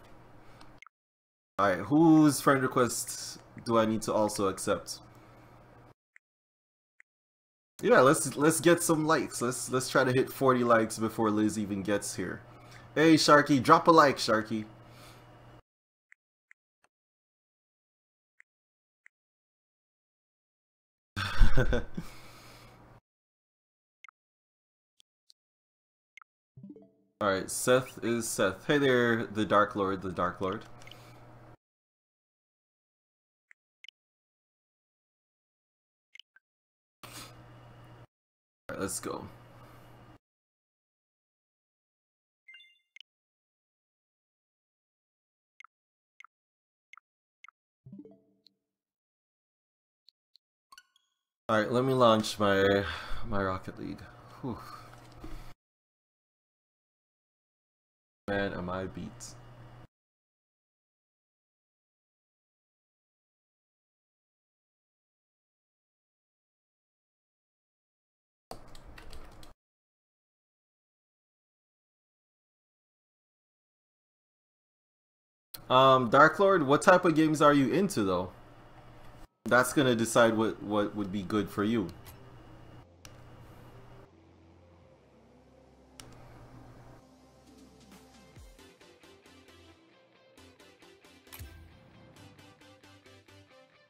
Alright, whose friend request do I need to also accept? Yeah, let's get some likes. Let's try to hit 40 likes before Liz even gets here. Hey Sharky, drop a like, Sharky. All right, Seth is Seth. Hey there, the Dark Lord, the Dark Lord. All right, let's go. All right, let me launch my Rocket League. Whew. Man, am I beat. Dark Lord, what type of games are you into though? That's gonna decide what would be good for you.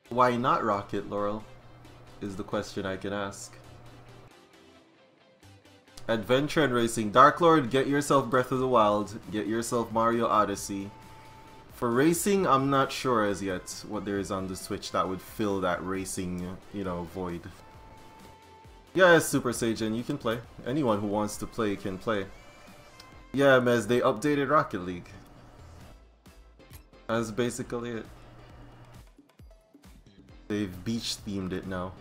Why not Rocket, Laurel, is the question I can ask. Adventure and racing. Dark Lord, get yourself Breath of the Wild. Get yourself Mario Odyssey. For racing, I'm not sure as yet what there is on the Switch that would fill that racing, you know, void. Yeah, Super Saiyan, you can play. Anyone who wants to play can play. Yeah, Mez, they updated Rocket League. That's basically it. They've beach themed it now.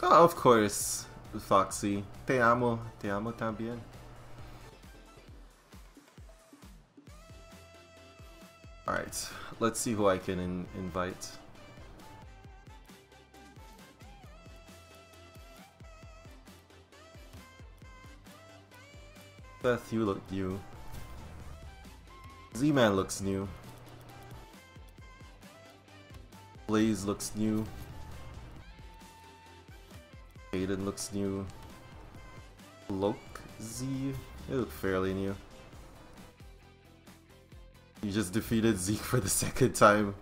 Oh, of course, Foxy. Te amo también. Alright, let's see who I can invite. Seth, you look new. Z-Man looks new. Blaze looks new. Aiden looks new. Loke Z, they look fairly new. You just defeated Zeke for the second time,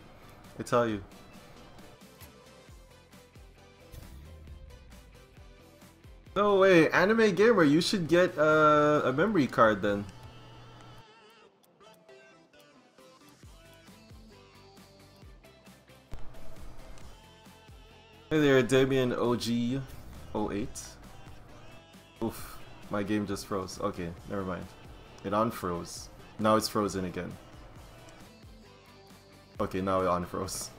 I tell you. No way, Anime Gamer, you should get a memory card then. Hey there, Damien OG08. Oof, my game just froze. Okay, never mind. It unfroze. Now it's frozen again. Okay, now it unfroze.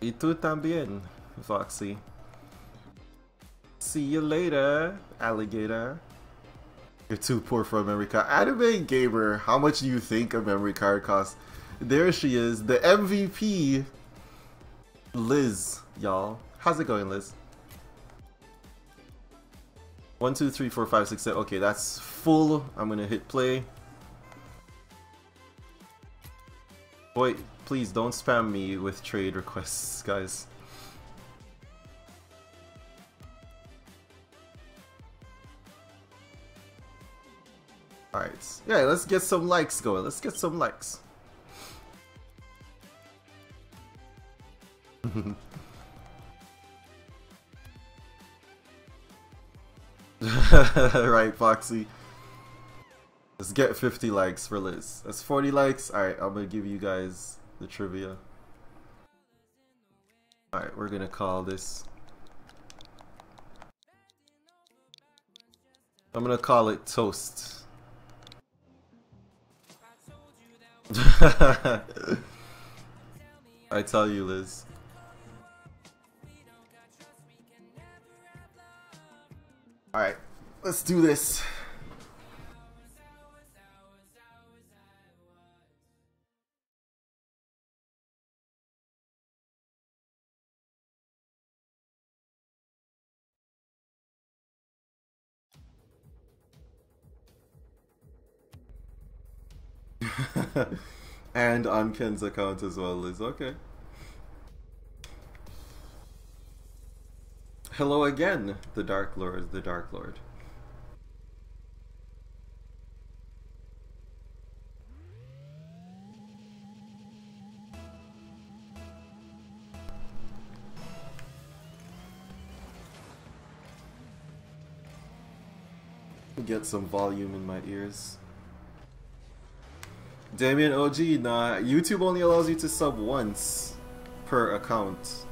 Y tú también, Foxy. See you later, alligator. You're too poor for a memory card. Anime Gamer, how much do you think a memory card costs? There she is, the MVP, Liz, y'all. How's it going, Liz? 1, 2, 3, 4, 5, 6, 7. Okay, that's full. I'm gonna hit play. Boy, please don't spam me with trade requests, guys. Alright, yeah, let's get some likes going. Let's get some likes. Right, Foxy. Let's get 50 likes for Liz. That's 40 likes. Alright, I'm gonna give you guys the trivia. Alright, we're gonna call this. I'm gonna call it Toast. I tell you, Liz. Alright, let's do this. And on Ken's account as well, Liz. Okay. Hello again, the Dark Lord, the Dark Lord. Get some volume in my ears. Damien OG, nah, YouTube only allows you to sub once per account.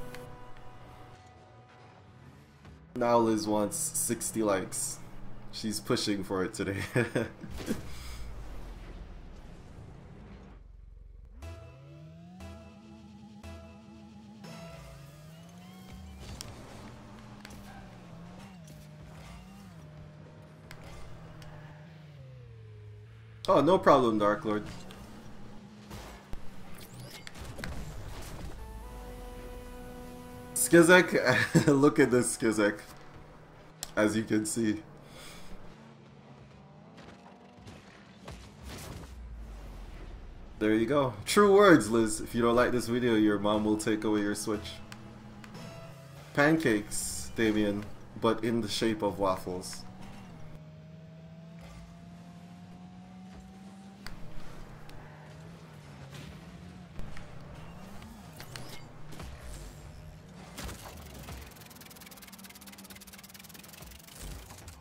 Now Liz wants 60 likes. She's pushing for it today. Oh, no problem, Dark Lord. Skizek, look at this Skizek, as you can see. There you go. True words, Liz. If you don't like this video, your mom will take away your Switch. Pancakes, Damien, but in the shape of waffles.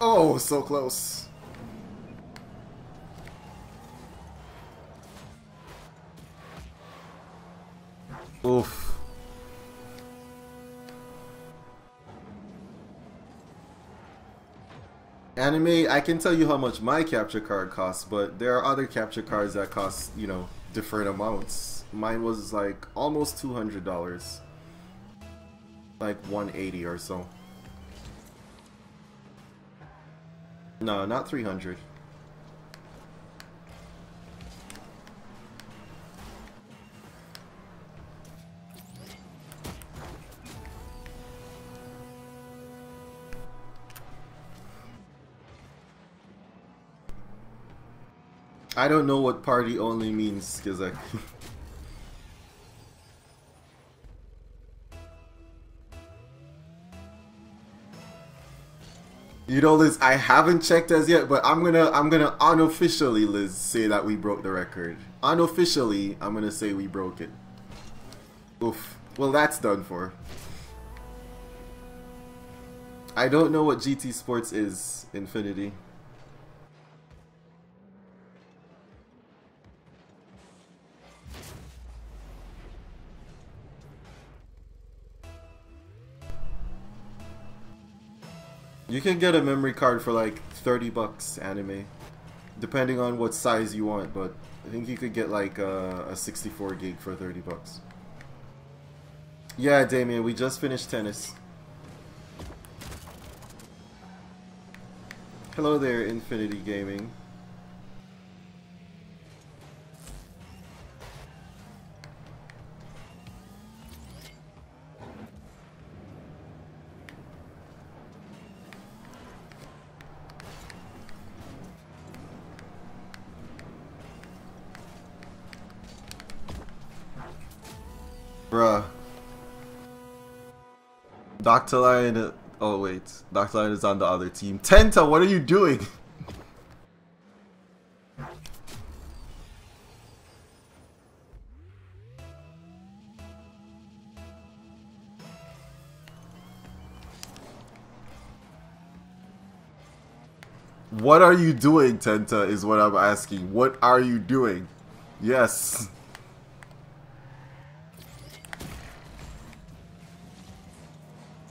Oh, so close. Oof. Anime, I can tell you how much my capture card costs, but there are other capture cards that cost, you know, different amounts. Mine was like almost $200. Like 180 or so. No, not 300. I don't know what party only means, Skizek. You know, Liz, I haven't checked as yet, but I'm gonna unofficially, Liz, say that we broke the record. Unofficially, I'm gonna say we broke it. Oof. Well, that's done for. I don't know what GT Sports is, Infinity. You can get a memory card for like 30 bucks, Anime, depending on what size you want, but I think you could get like a 64 gig for 30 bucks. Yeah, Damien, we just finished tennis. Hello there, Infinity Gaming. Bruh. Dr. Lion. Oh, wait. Dr. Lion is on the other team. Tenta, what are you doing? What are you doing, Tenta, is what I'm asking. What are you doing? Yes.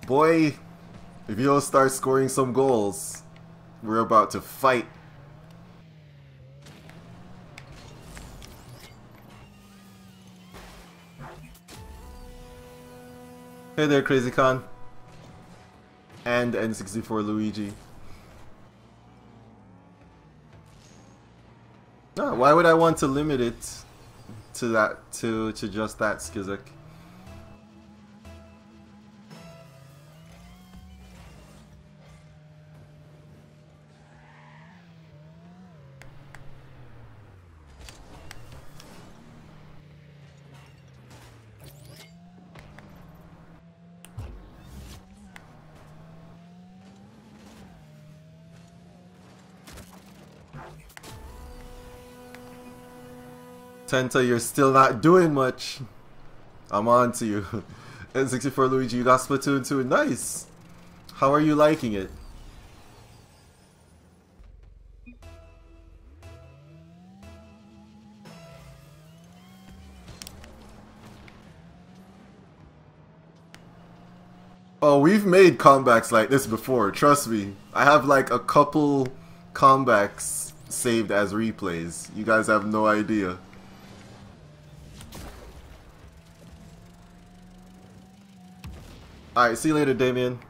Boy, if you don't start scoring some goals, we're about to fight. Hey there, Crazy Khan. And N64 Luigi. No, why would I want to limit it to that, to just that, Skizzik? Tenta, you're still not doing much. I'm on to you. N64 Luigi, you got Splatoon 2. Nice! How are you liking it? Oh, we've made comebacks like this before, trust me. I have like a couple comebacks saved as replays. You guys have no idea. Alright, see you later, Damien.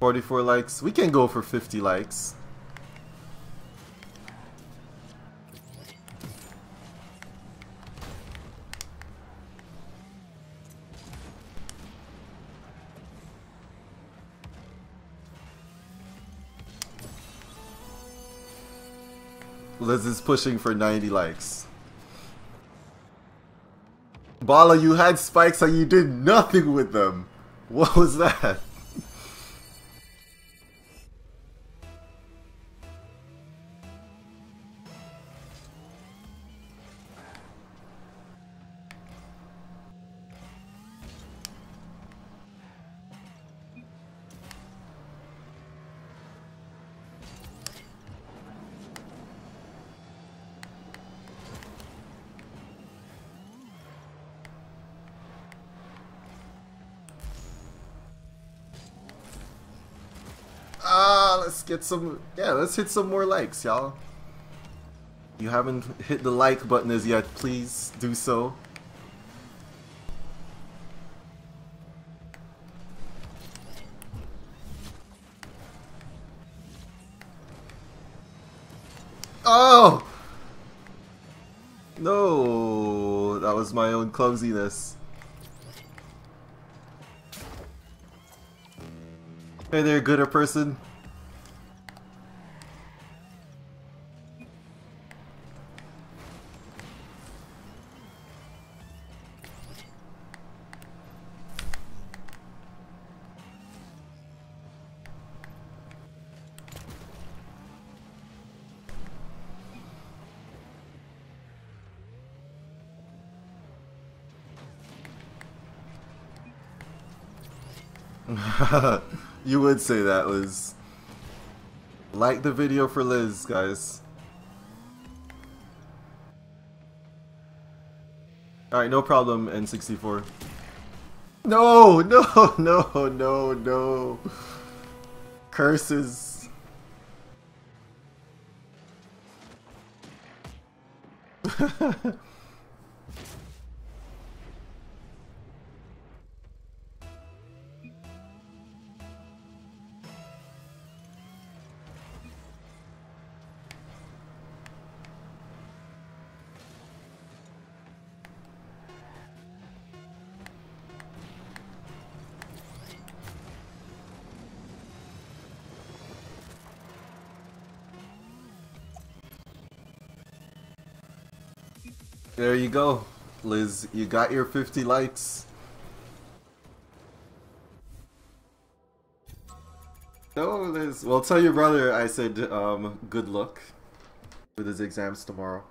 44 likes. We can go for 50 likes. Liz is pushing for 90 likes. Bala, you had spikes and you did nothing with them. What was that? Let's hit some more likes, y'all. You haven't hit the like button as yet, please do so. Oh! No, that was my own clumsiness. Hey there, gooder person. You would say that, Liz. Like the video for Liz, guys. Alright, no problem, N64. No. Curses. There you go, Liz. You got your 50 likes. No, Liz. Well, tell your brother I said good luck with his exams tomorrow.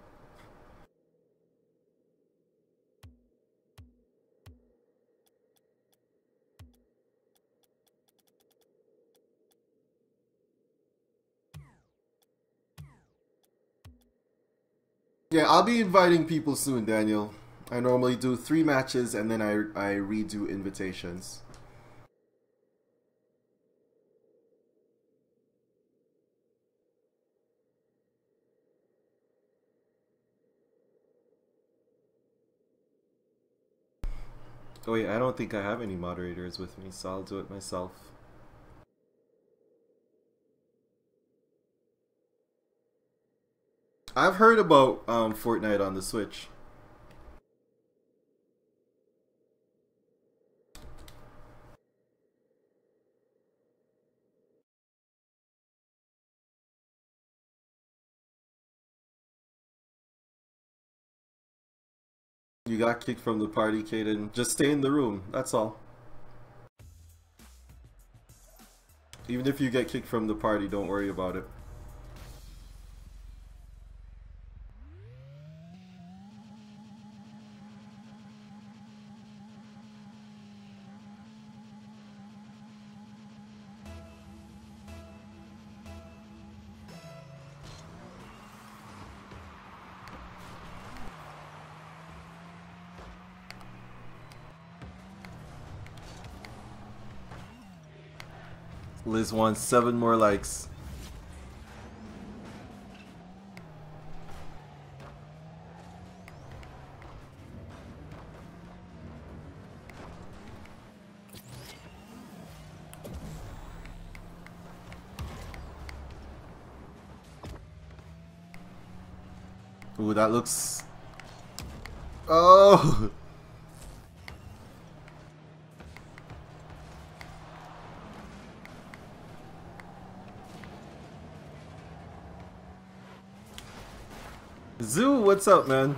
Yeah, I'll be inviting people soon, Daniel. I normally do 3 matches and then I redo invitations. Oh wait, I don't think I have any moderators with me, so I'll do it myself. I've heard about Fortnite on the Switch. You got kicked from the party, Kaden. Just stay in the room, that's all. Even if you get kicked from the party, don't worry about it. Liz wants 7 more likes. Ooh, that looks... Oh! Zoo, what's up, man?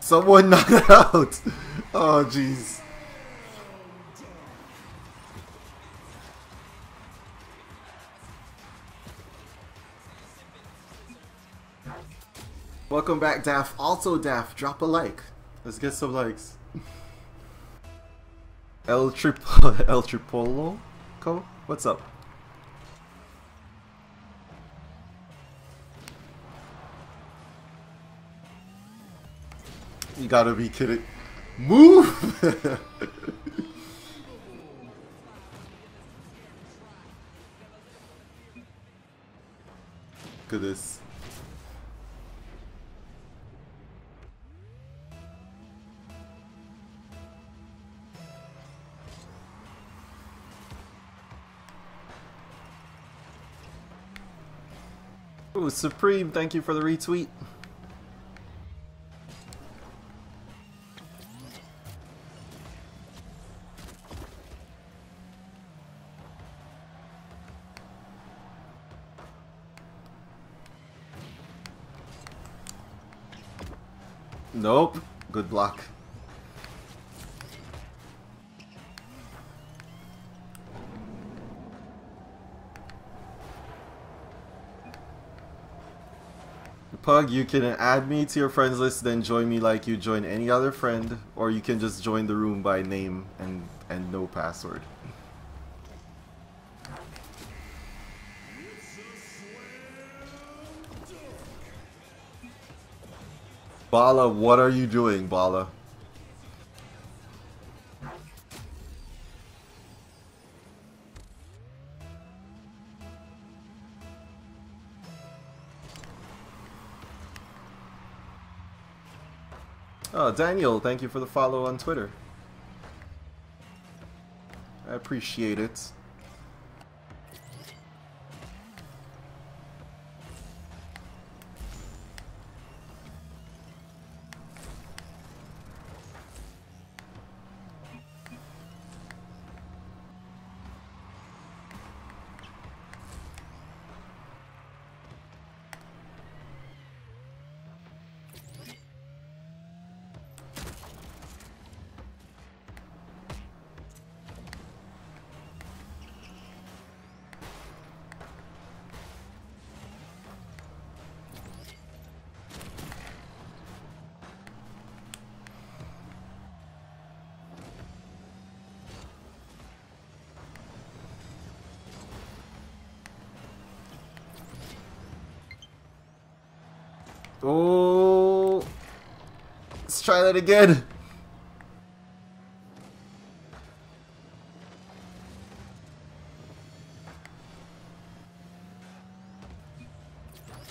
Someone knocked it out. Oh, jeez. Welcome back, Daff. Also, Daff, drop a like. Let's get some likes. El Tripolo Co? What's up? You gotta be kidding. Move! Look at this. Ooh, Supreme, thank you for the retweet. Nope, good block. Pug, you can add me to your friends list, then join me like you join any other friend, or you can just join the room by name and no password. Bala, what are you doing, Bala? Oh, Daniel, thank you for the follow on Twitter. I appreciate it. Oh, let's try that again.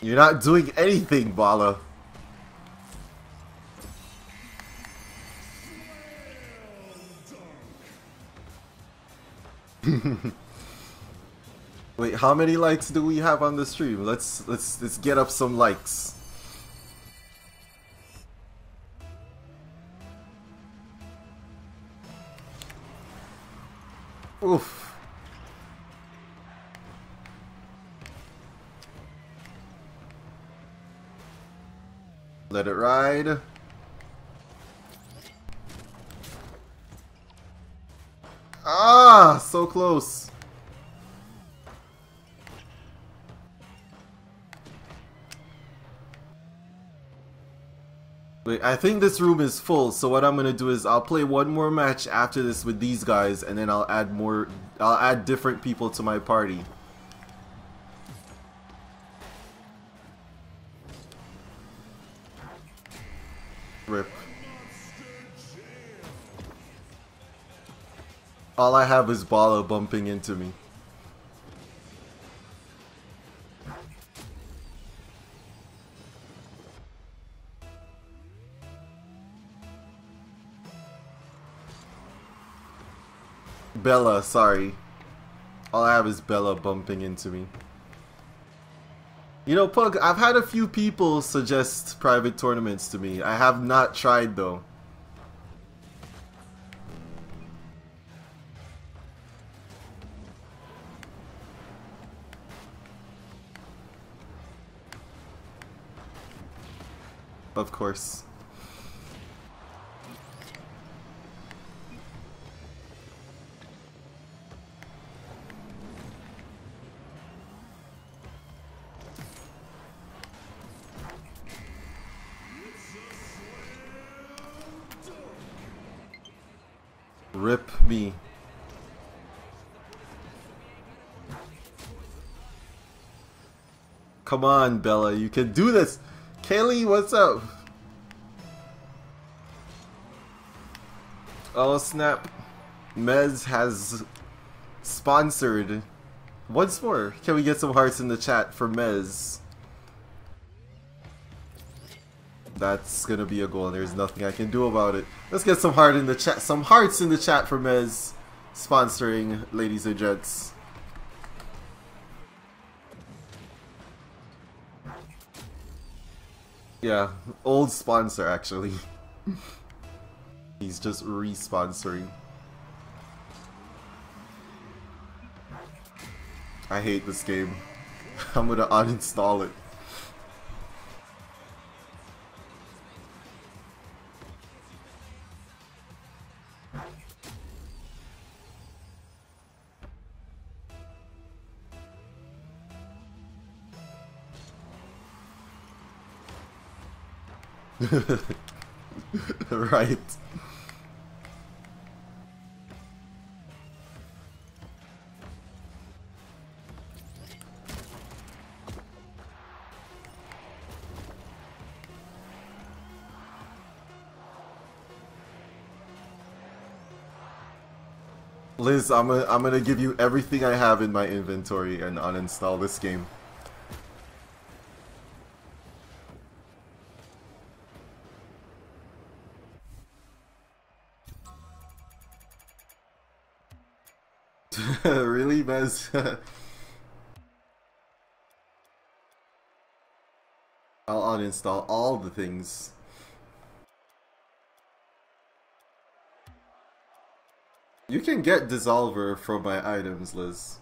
You're not doing anything, Bala. Wait, how many likes do we have on the stream? Let's get up some likes. Oof. Let it ride. Ah, so close. Wait, I think this room is full, so what I'm gonna do is I'll play one more match after this with these guys, and then I'll add different people to my party. Rip. All I have is Bala bumping into me. Bella, sorry. All I have is Bella bumping into me. You know, Pug, I've had a few people suggest private tournaments to me. I have not tried, though. Of course. Rip me. Come on, Bella, you can do this. Kaylee, what's up? Oh snap. Mez has sponsored once more. Can we get some hearts in the chat for Mez? That's gonna be a goal, and there's nothing I can do about it. Let's get some heart in the chat, some hearts in the chat for Mez sponsoring, ladies and gents. Yeah, old sponsor actually. He's just re-sponsoring. I hate this game. I'm gonna uninstall it. Right. Liz, I'm gonna give you everything I have in my inventory and uninstall this game. Really, Mez? I'll uninstall all the things. You can get Dissolver from my items, Liz.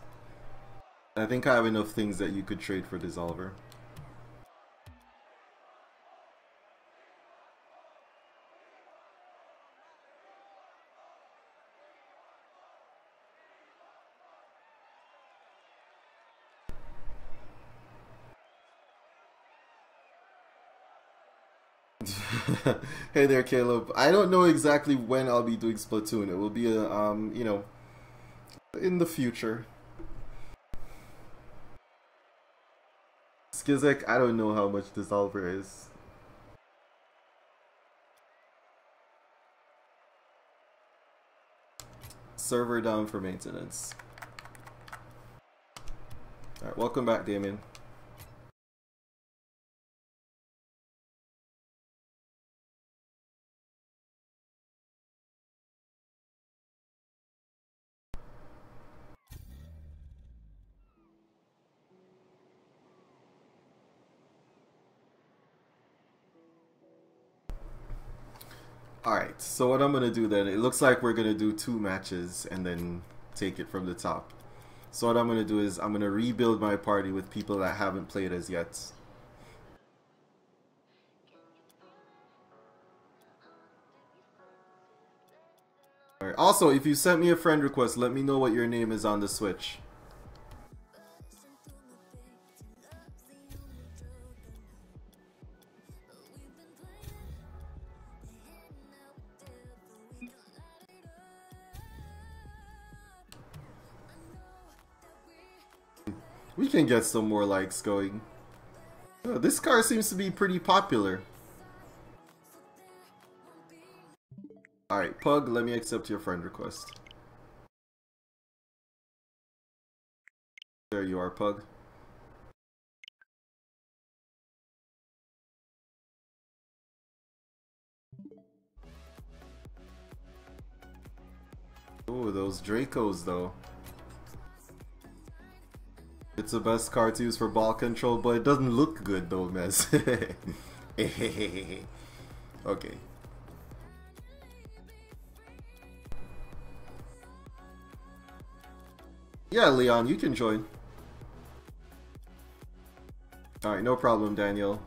I think I have enough things that you could trade for Dissolver. Hey there, Caleb. I don't know exactly when I'll be doing Splatoon. It will be a, you know, in the future. Skizek, I don't know how much Dissolver is. Server down for maintenance. Alright, welcome back, Damien. Alright, so what I'm going to do then, it looks like we're going to do 2 matches and then take it from the top. So what I'm going to do is I'm going to rebuild my party with people that haven't played as yet. Alright, also, if you sent me a friend request, let me know what your name is on the Switch. We can get some more likes going. Oh, this car seems to be pretty popular. Alright, Pug, let me accept your friend request. There you are, Pug. Oh, those Dracos though. It's the best card to use for ball control, but it doesn't look good though, Mez. Okay. Yeah, Leon, you can join. Alright, no problem, Daniel.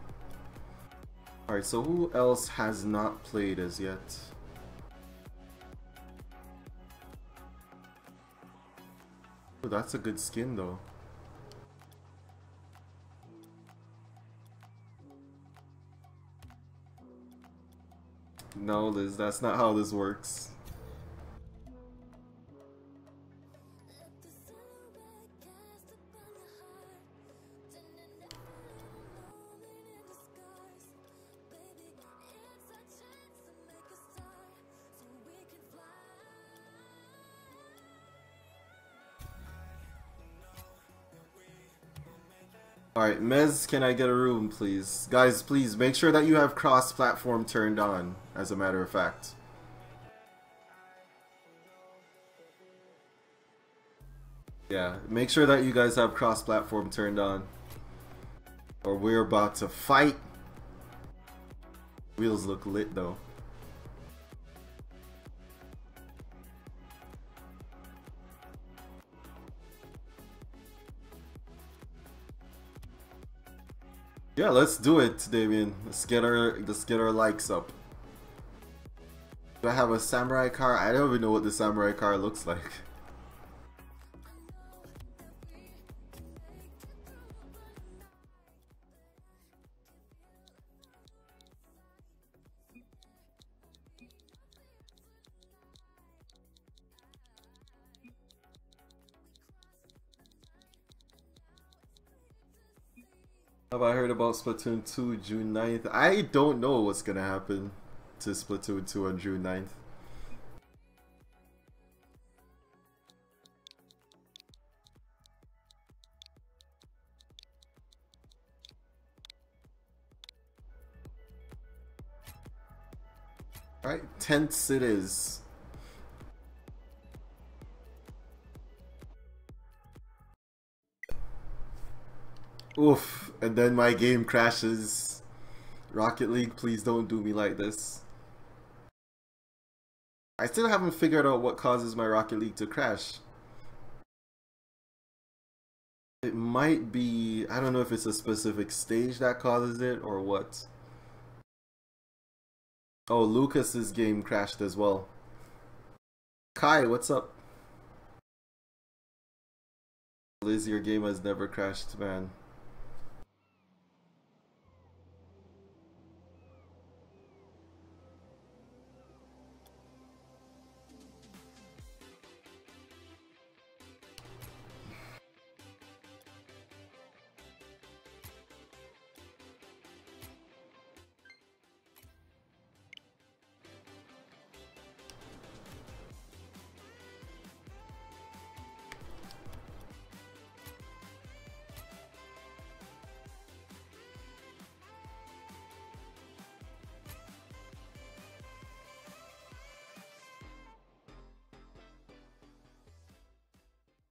Alright, so who else has not played as yet? Oh, that's a good skin though. No, Liz, that's not how this works. Alright, Mez, can I get a room, please? Guys, please, make sure that you have cross-platform turned on, as a matter of fact. Yeah, make sure that you guys have cross-platform turned on. Or we're about to fight. Wheels look lit, though. Yeah, let's do it, Damien. Let's get our likes up. Do I have a samurai car? I don't even know what the samurai car looks like. Have I heard about Splatoon 2 June 9th? I don't know what's gonna happen to Splatoon 2 on June 9th. Alright, tense it is. Oof, and then my game crashes. Rocket League, please don't do me like this. I still haven't figured out what causes my Rocket League to crash. It might be, I don't know if it's a specific stage that causes it or what. Oh, Lucas's game crashed as well. Kai, what's up? Liz, your game has never crashed, man.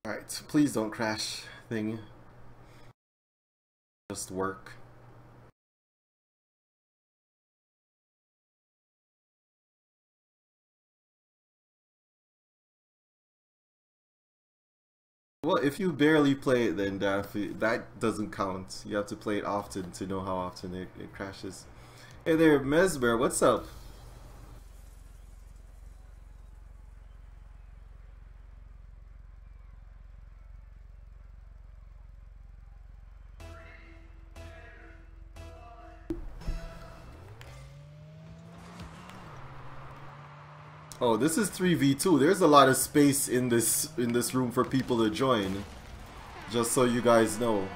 Alright, so please don't crash thing. Just work. Well, if you barely play it, then that doesn't count. You have to play it often to know how often it crashes. Hey there, Mesmer, what's up? Oh, this is 3v2. There's a lot of space in this room for people to join. Just so you guys know.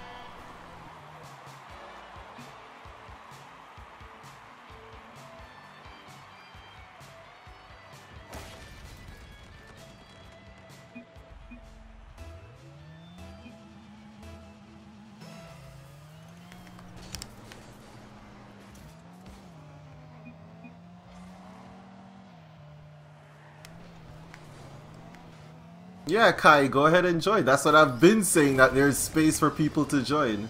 Yeah, Kai, go ahead and join. That's what I've been saying, that there's space for people to join.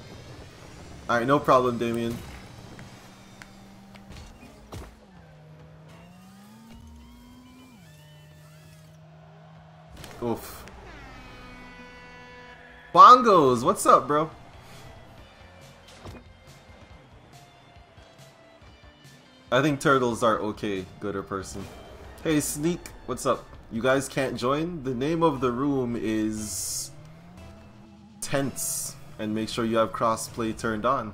Alright, no problem, Damien. Oof. Bongos, what's up, bro? I think turtles are okay, good or person. Hey, Sneak, what's up? You guys can't join? The name of the room is Tents, and make sure you have crossplay turned on.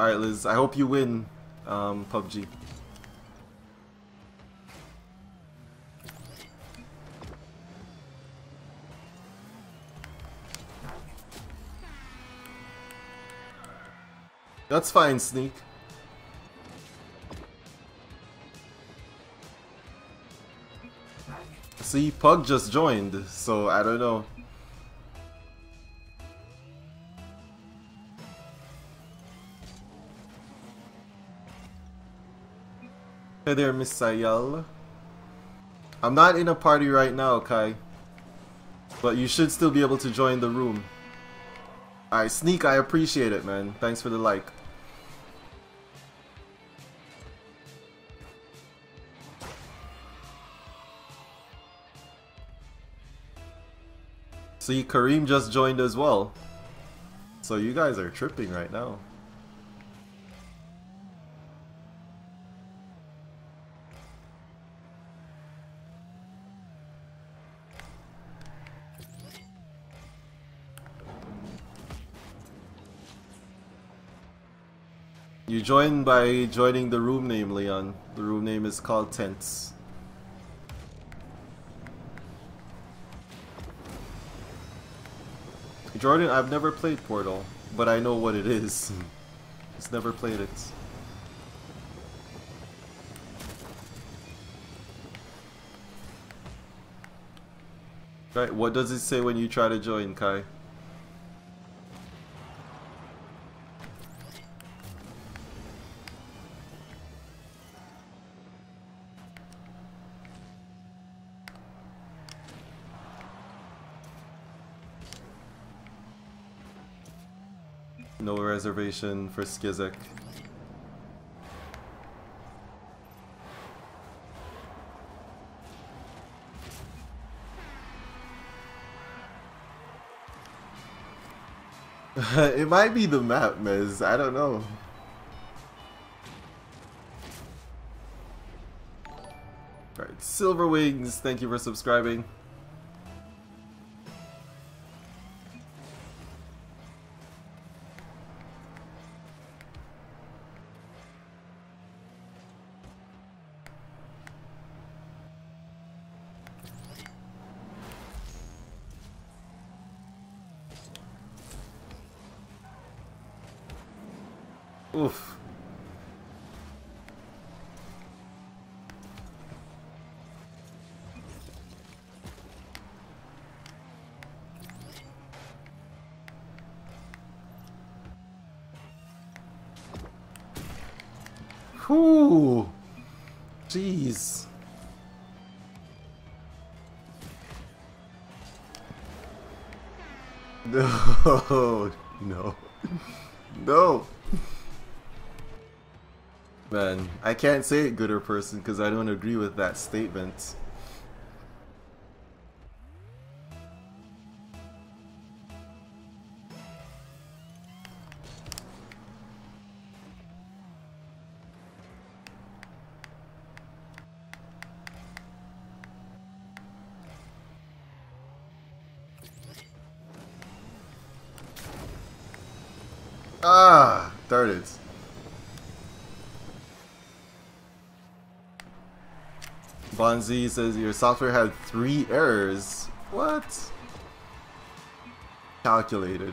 Alright, Liz, I hope you win PUBG. That's fine, Sneak. See, Pug just joined, so I don't know. Hey there, Miss Sayal. I'm not in a party right now, Kai. But you should still be able to join the room. Alright, Sneak, I appreciate it, man. Thanks for the like. See, Kareem just joined as well. So you guys are tripping right now. You join by joining the room name, Leon. The room name is called Tents. Jordan, I've never played Portal, but I know what it is. Just never played it. Right, what does it say when you try to join, Kai? No reservation for Skizek. It might be the map, Mez. I don't know. Alright, Silverwings, thank you for subscribing. Oof. Whew. Jeez. No, no, no. Man, I can't say it, gooder person, because I don't agree with that statement. Ah, darn it. Bonzi says your software had 3 errors. What? Calculated.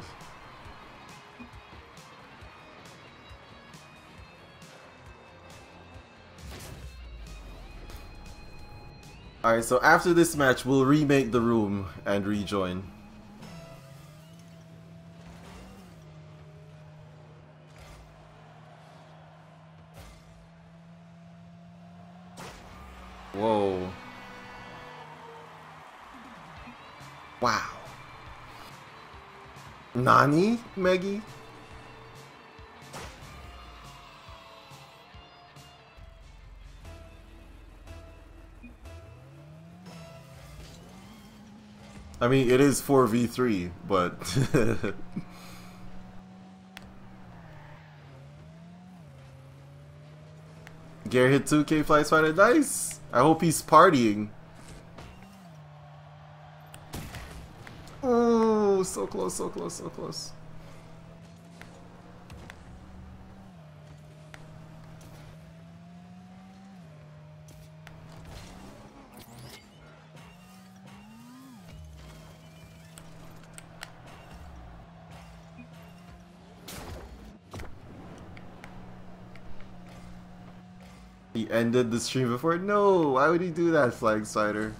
Alright, so after this match, we'll remake the room and rejoin. Whoa. Wow. Nani, Maggie? I mean, it is 4v3, but... Gare hit 2K Fly Spider, nice! I hope he's partying. Oh, so close, so close, so close. He ended the stream before? No! Why would he do that, Flag Spider?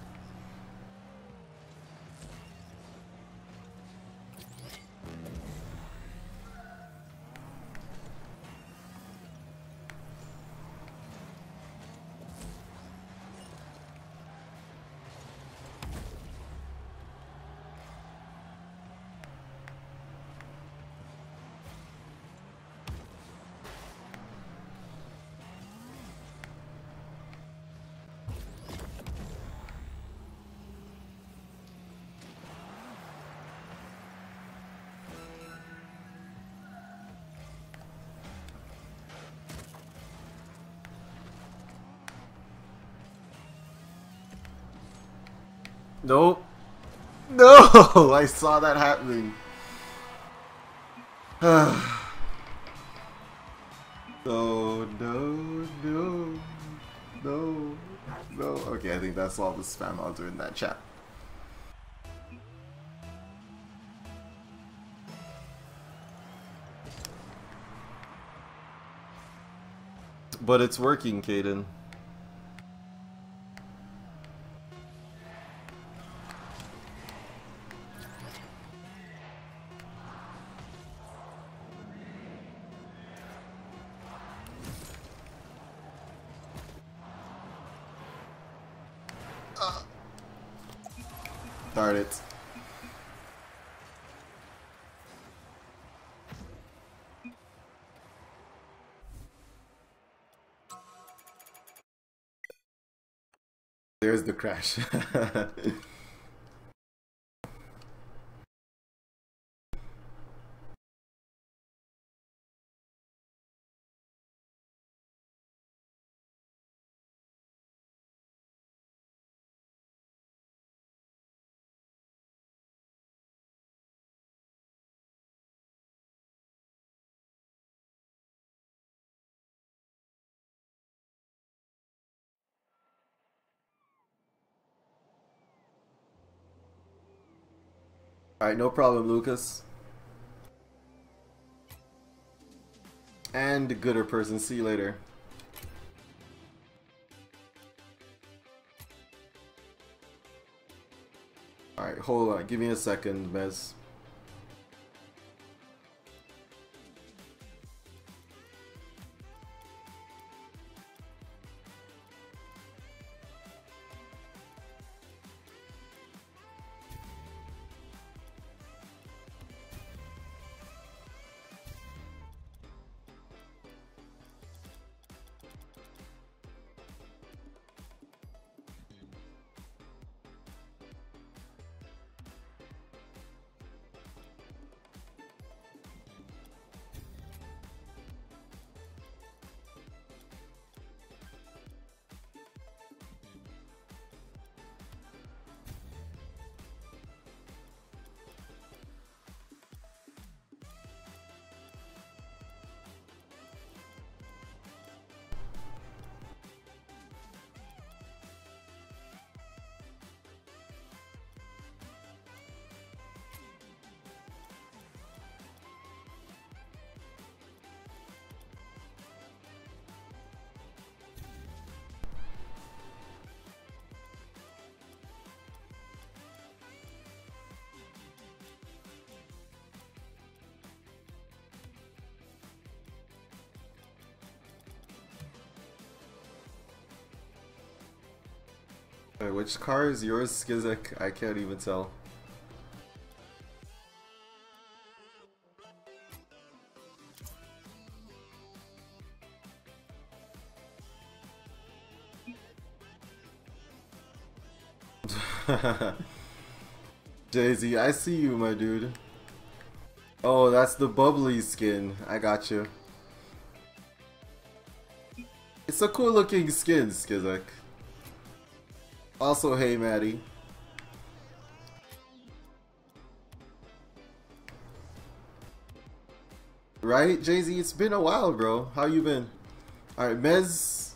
Nope. No! I saw that happening. No, no, no, no, no. Okay, I think that's all the spam I'll do in that chat. But it's working, Kaden. Darn it. There's the crash. Alright, no problem, Lucas. And gooder person, see you later. Alright, hold on, give me a second, Mez. Wait, which car is yours, Skizzik? I can't even tell. Daisy, I see you, my dude. Oh, that's the bubbly skin. I got you. It's a cool looking skin, Skizzik. Also, hey, Maddie. Right, Jay-Z? It's been a while, bro. How you been? Alright, Mez.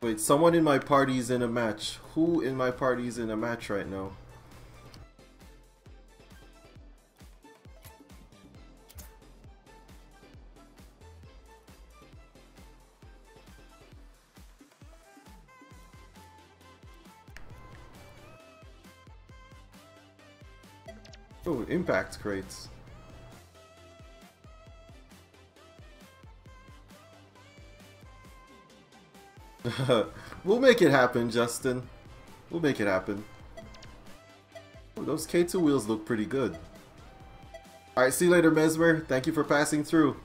Wait, someone in my party's in a match. Who in my party's in a match right now? Oh, impact crates. We'll make it happen, Justin. We'll make it happen. Ooh, those K2 wheels look pretty good. Alright, see you later, Mesmer. Thank you for passing through.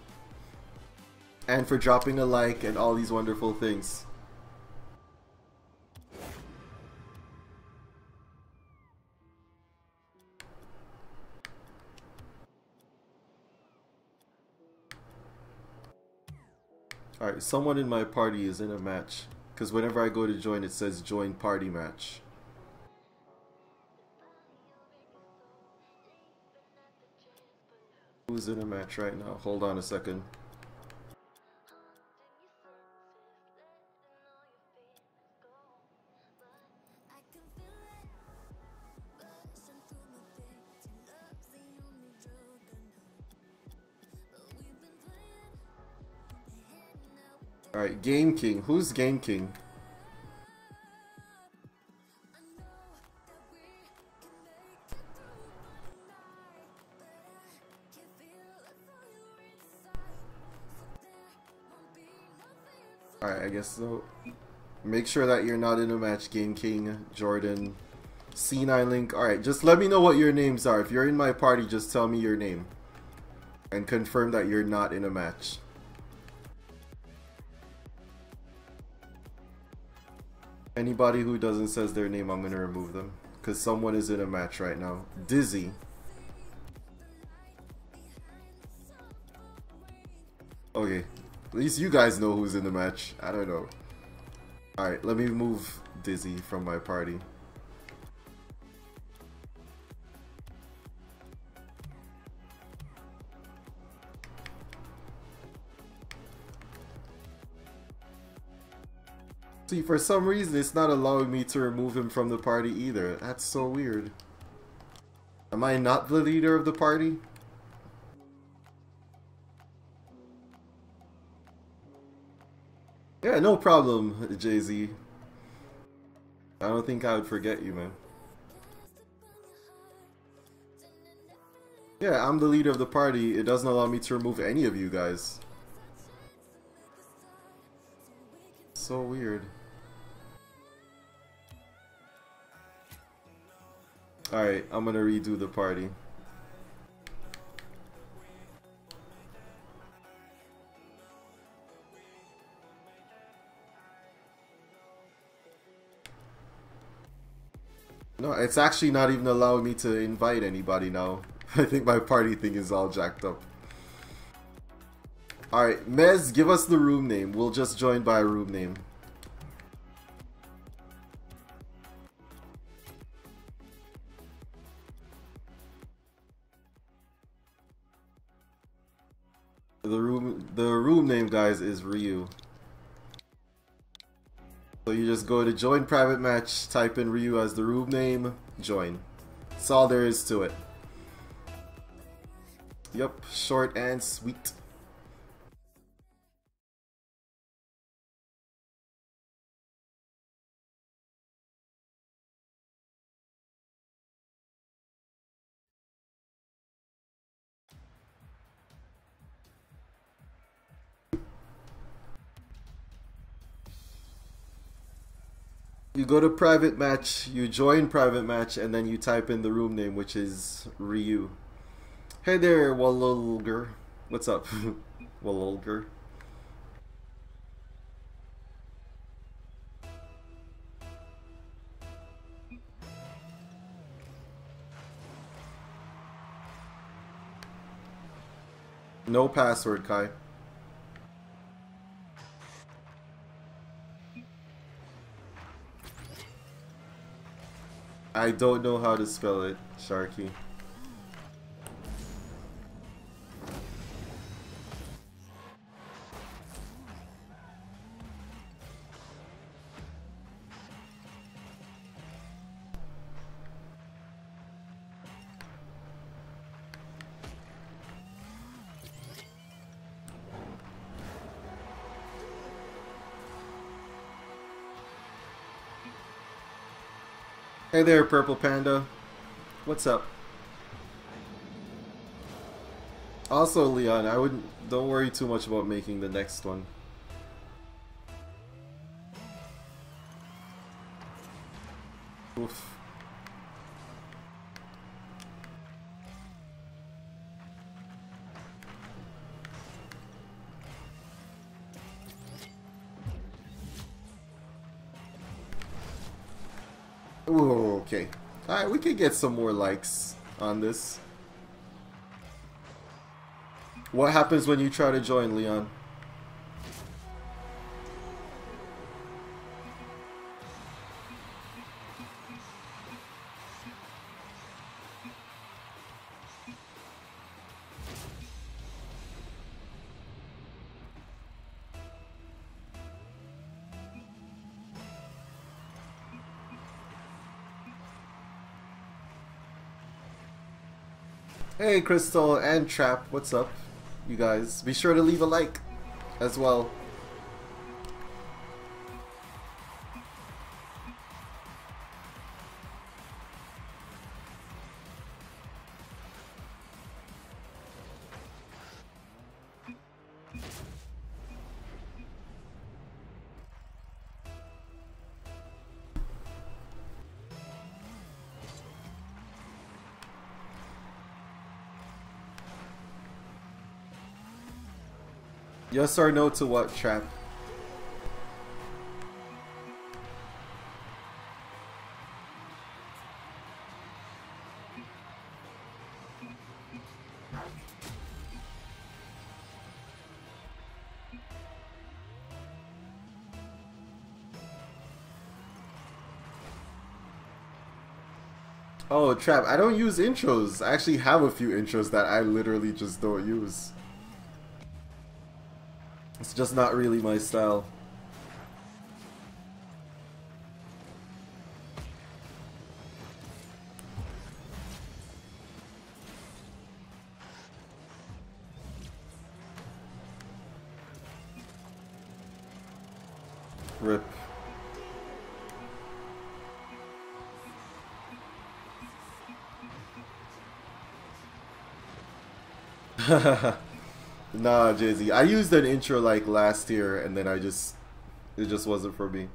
And for dropping a like and all these wonderful things. Alright, someone in my party is in a match. Because whenever I go to join, it says join party match. Who's in a match right now? Hold on a second. Alright, Game King. Who's Game King? Alright, I guess so. Make sure that you're not in a match, Game King, Jordan, C9 Link. Alright, just let me know what your names are. If you're in my party, just tell me your name. And confirm that you're not in a match. Anybody who doesn't says their name, I'm gonna remove them. Cause someone is in a match right now. Dizzy. Okay. At least you guys know who's in the match. I don't know. Alright, let me move Dizzy from my party. See, for some reason, it's not allowing me to remove him from the party either. That's so weird. Am I not the leader of the party? Yeah, no problem, Jay-Z. I don't think I would forget you, man. Yeah, I'm the leader of the party. It doesn't allow me to remove any of you guys. So weird. Alright, I'm gonna redo the party. No, it's actually not even allowing me to invite anybody now. I think my party thing is all jacked up. Alright, Mez, give us the room name. We'll just join by room name. The room name, guys, is Ryu. So you just go to join private match, type in Ryu as the room name, join. That's all there is to it. Yep, short and sweet. You go to private match, you join private match, and then you type in the room name, which is Ryu. Hey there, Walulger. What's up? Walulger. No password, Kai. I don't know how to spell it, Sharky. Hey there, Purple Panda. What's up? Also, Leon, I wouldn't. Don't worry too much about making the next one. Oof. Okay. Alright, we could get some more likes on this. What happens when you try to join, Leon? Hey Crystal and Trap, what's up, you guys? Be sure to leave a like as well. Yes or no to what, Trap? Oh, Trap, I don't use intros. I actually have a few intros that I literally just don't use. It's just not really my style. RIP. Hahaha. Nah, Jay-Z. I used an intro like last year, and then it just wasn't for me.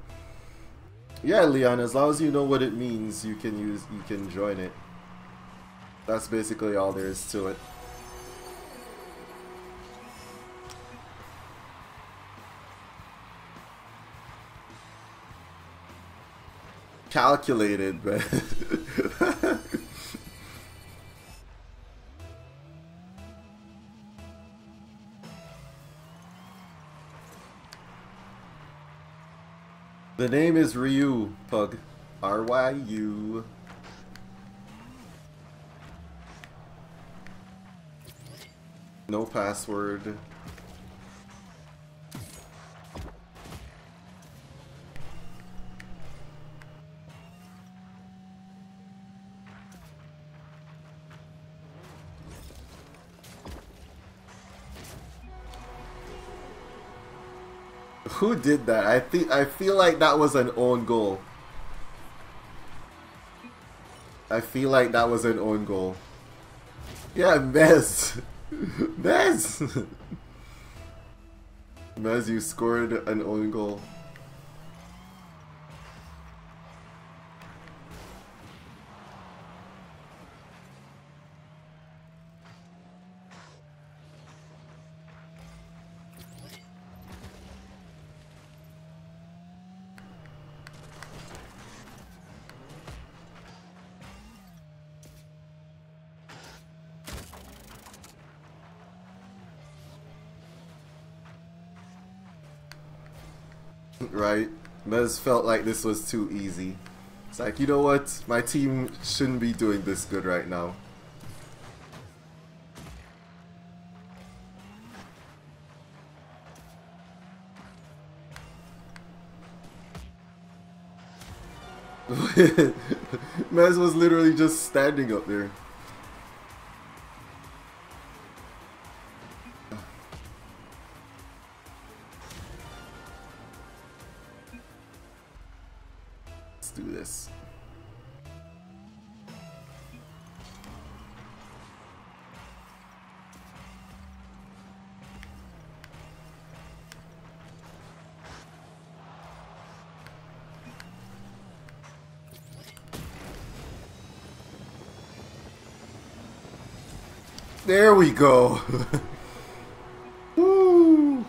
Yeah, Leon. As long as you know what it means, you can join it. That's basically all there is to it. Calculated, but. The name is Ryu, Pug. R-Y-U. No password. Who did that? I feel like that was an own goal. I feel like that was an own goal. Yeah, Mez. Mez. Mez, you scored an own goal. right? Mez felt like this was too easy. It's like, you know what? My team shouldn't be doing this good right now. Mez was literally just standing up there. Let's do this. There we go. Woo.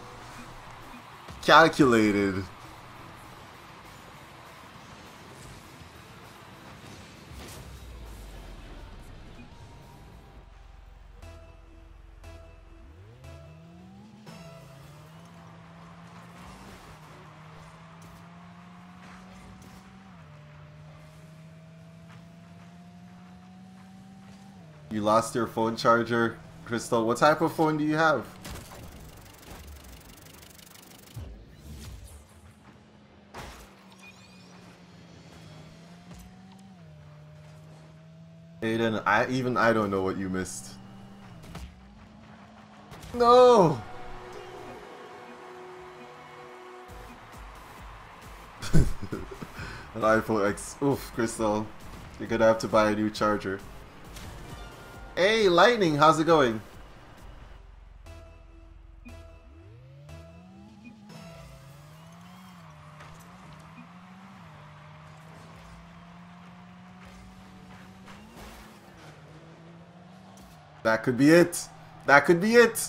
Calculated. You lost your phone charger, Crystal. What type of phone do you have? Aiden, I don't know what you missed. No! An iPhone X. Oof, Crystal. You're gonna have to buy a new charger. Hey, Lightning, how's it going? That could be it. That could be it.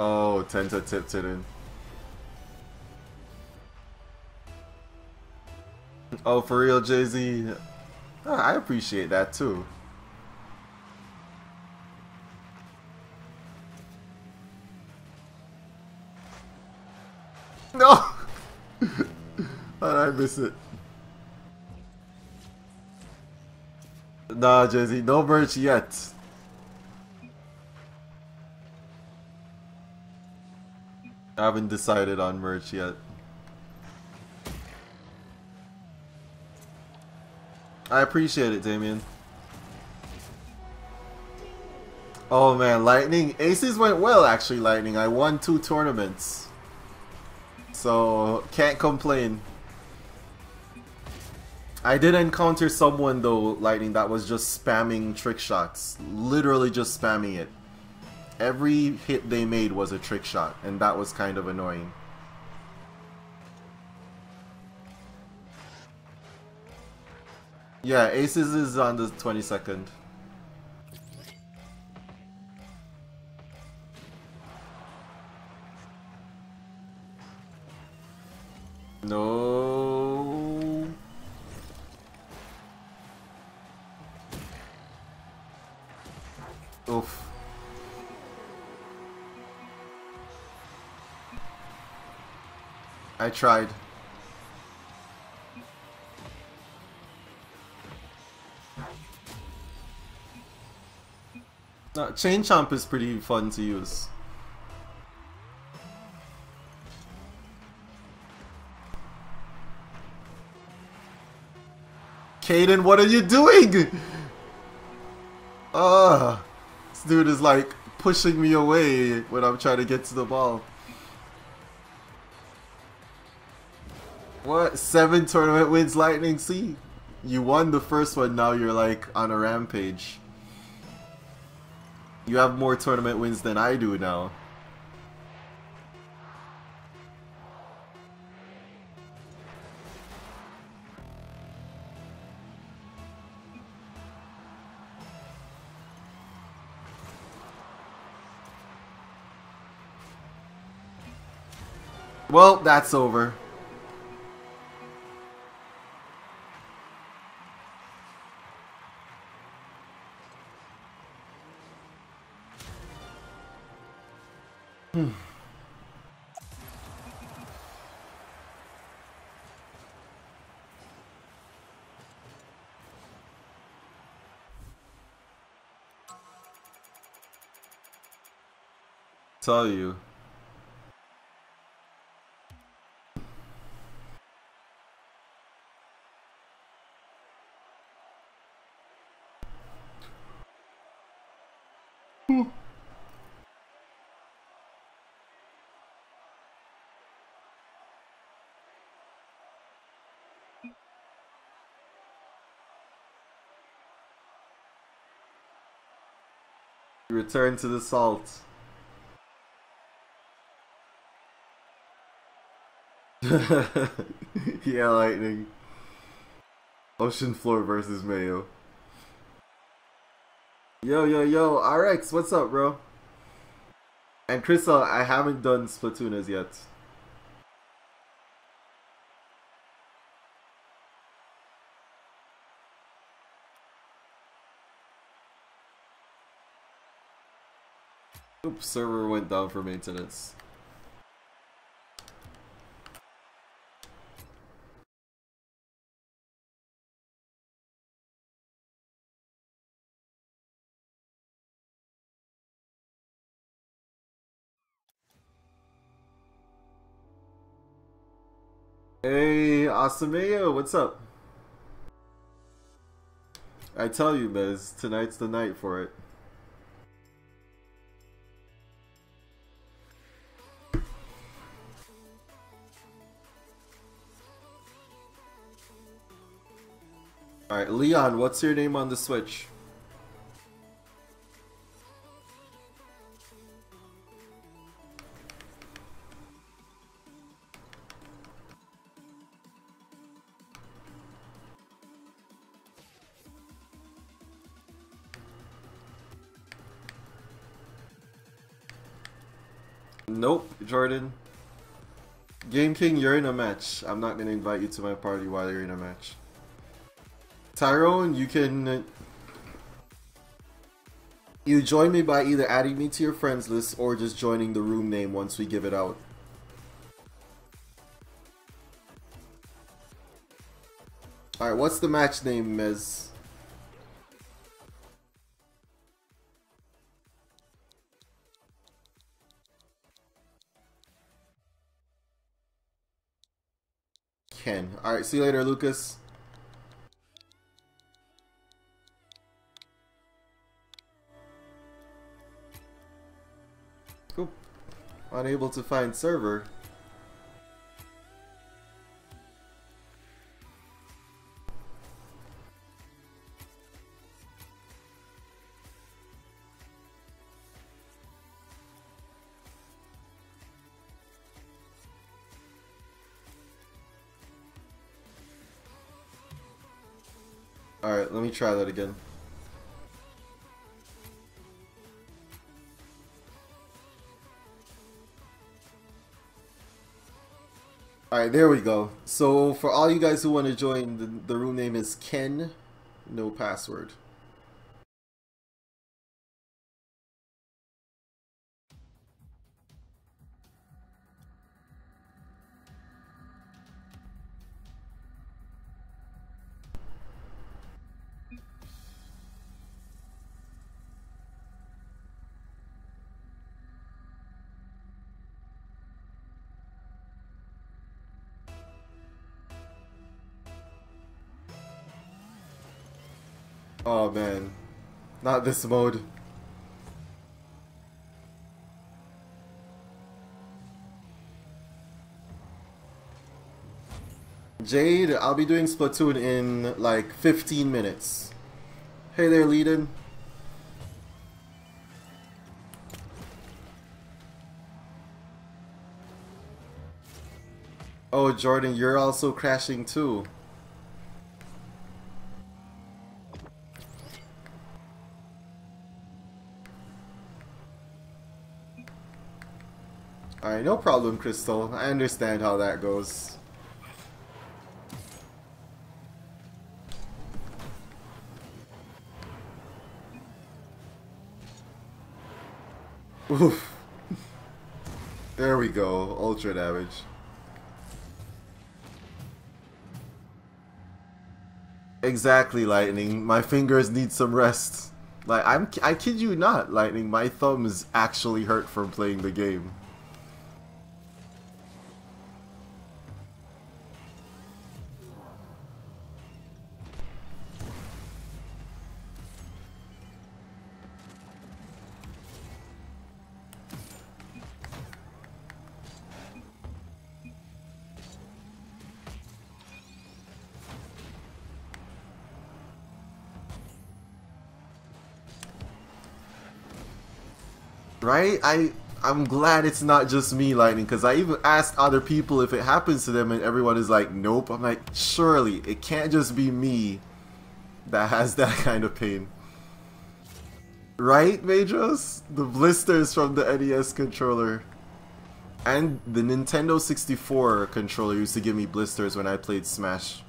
Oh, Tenta tipped it in. Oh, for real, Jay-Z. Oh, I appreciate that too. No! How did I miss it? Nah, Jay-Z, no merch yet. I haven't decided on merch yet. I appreciate it, Damien. Oh man, Lightning. Aces went well, actually, Lightning. I won 2 tournaments. So, can't complain. I did encounter someone, though, Lightning, that was just spamming trick shots. Literally just spamming it. Every hit they made was a trick shot, and that was kind of annoying. Yeah, Aces is on the 22nd. No. Oof. I tried. No, Chain Chomp is pretty fun to use. Kaden, what are you doing? This dude is like pushing me away when I'm trying to get to the ball. What? 7 tournament wins, Lightning? See? You won the first one, now you're like on a rampage. You have more tournament wins than I do now. Well, that's over. Saw you. Return to the salt. Yeah, lightning. Ocean floor versus Mayo. Yo, yo, yo, RX, what's up, bro? And Crystal, I haven't done Splatoon as yet. Oops, server went down for maintenance. Hey, Asameo, what's up? I tell you, Miz, tonight's the night for it. Alright, Leon, what's your name on the Switch? Nope, Jordan. Game King, you're in a match. I'm not gonna invite you to my party while you're in a match. Tyrone, you can join me by either adding me to your friends list or just joining the room name once we give it out. Alright, what's the match name, Mez? Ken. Alright, see you later, Lucas. Unable to find server. All right, let me try that again. Alright, there we go. So for all you guys who want to join, the room name is Ken, no password. Oh man, not this mode. Jade, I'll be doing Splatoon in like 15 minutes. Hey there, Leiden. Oh, Jordan, you're also crashing too. Alright, no problem, Crystal. I understand how that goes. Oof. There we go, ultra damage. Exactly, Lightning. My fingers need some rest. Like, I kid you not, Lightning. My thumbs actually hurt from playing the game. Right? I'm glad it's not just me, Lightning, because I even asked other people if it happens to them and everyone is like, nope. I'm like, surely it can't just be me that has that kind of pain. Right, Majos? The blisters from the NES controller. And the Nintendo 64 controller used to give me blisters when I played Smash.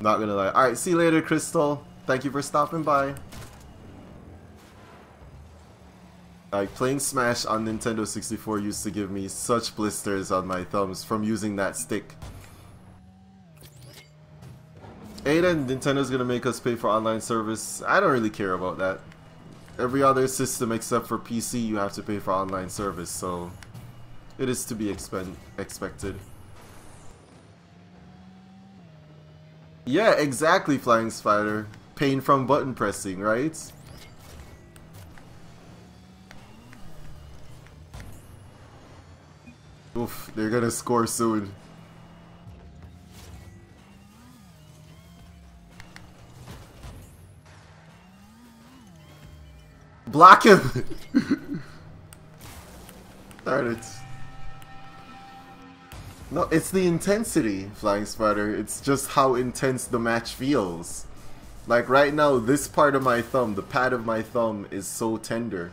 Not gonna lie. Alright, see you later, Crystal. Thank you for stopping by. Like, playing Smash on Nintendo 64 used to give me such blisters on my thumbs from using that stick. Aiden, Nintendo's gonna make us pay for online service. I don't really care about that. Every other system except for PC, you have to pay for online service, so it is to be expected. Yeah, exactly, Flying Spider. Pain from button pressing, right? Oof, they're gonna score soon. Block him! Darn it. No, it's the intensity, Flying Spider. It's just how intense the match feels. Like right now, this part of my thumb, the pad of my thumb, is so tender.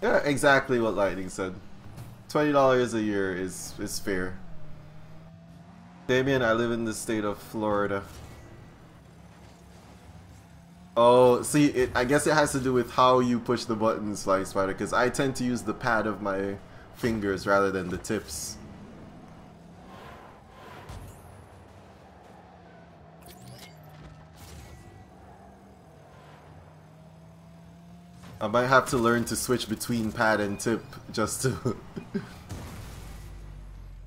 Yeah, exactly what Lightning said. $20 a year is fair. Damien, I live in the state of Florida. Oh, see, I guess it has to do with how you push the buttons, Flying Spider, because I tend to use the pad of my fingers rather than the tips. I might have to learn to switch between pad and tip just to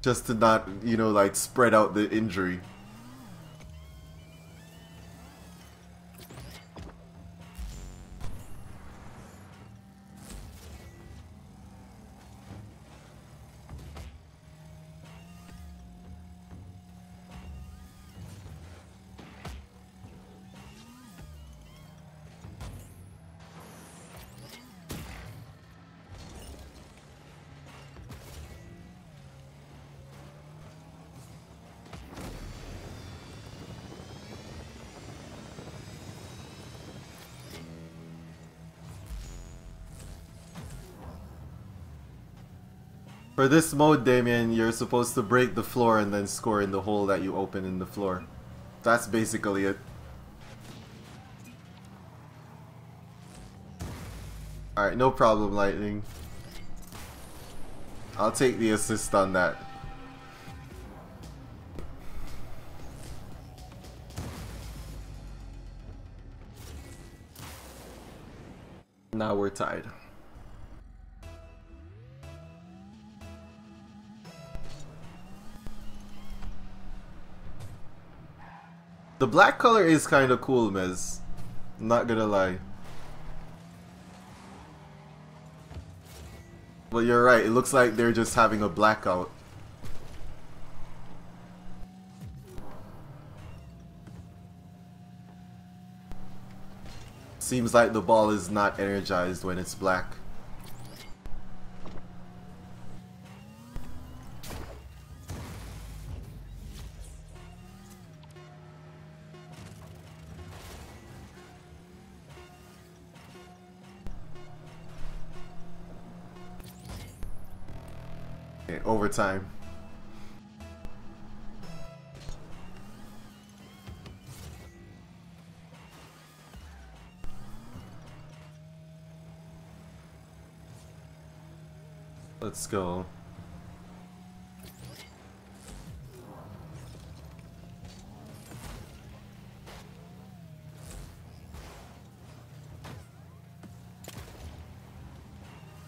just to not, you know, like spread out the injury. For this mode, Damien, you're supposed to break the floor and then score in the hole that you open in the floor. That's basically it. Alright, no problem, Lightning. I'll take the assist on that. Now we're tied. The black color is kind of cool, Mez. I'm not gonna lie. But you're right, it looks like they're just having a blackout. Seems like the ball is not energized when it's black. Time. Let's go.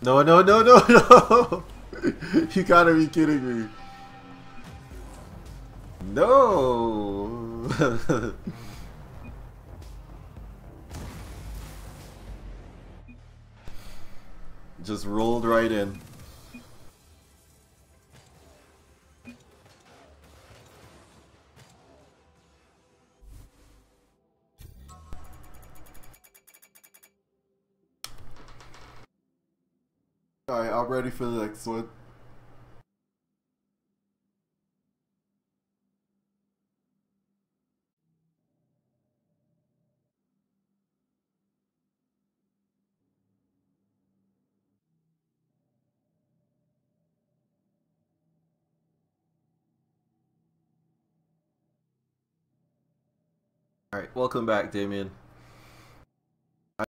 No, no, no, no, no! You gotta be kidding me. No! Just rolled right in. Alright, I'm ready for the next one. Alright, welcome back, Damien.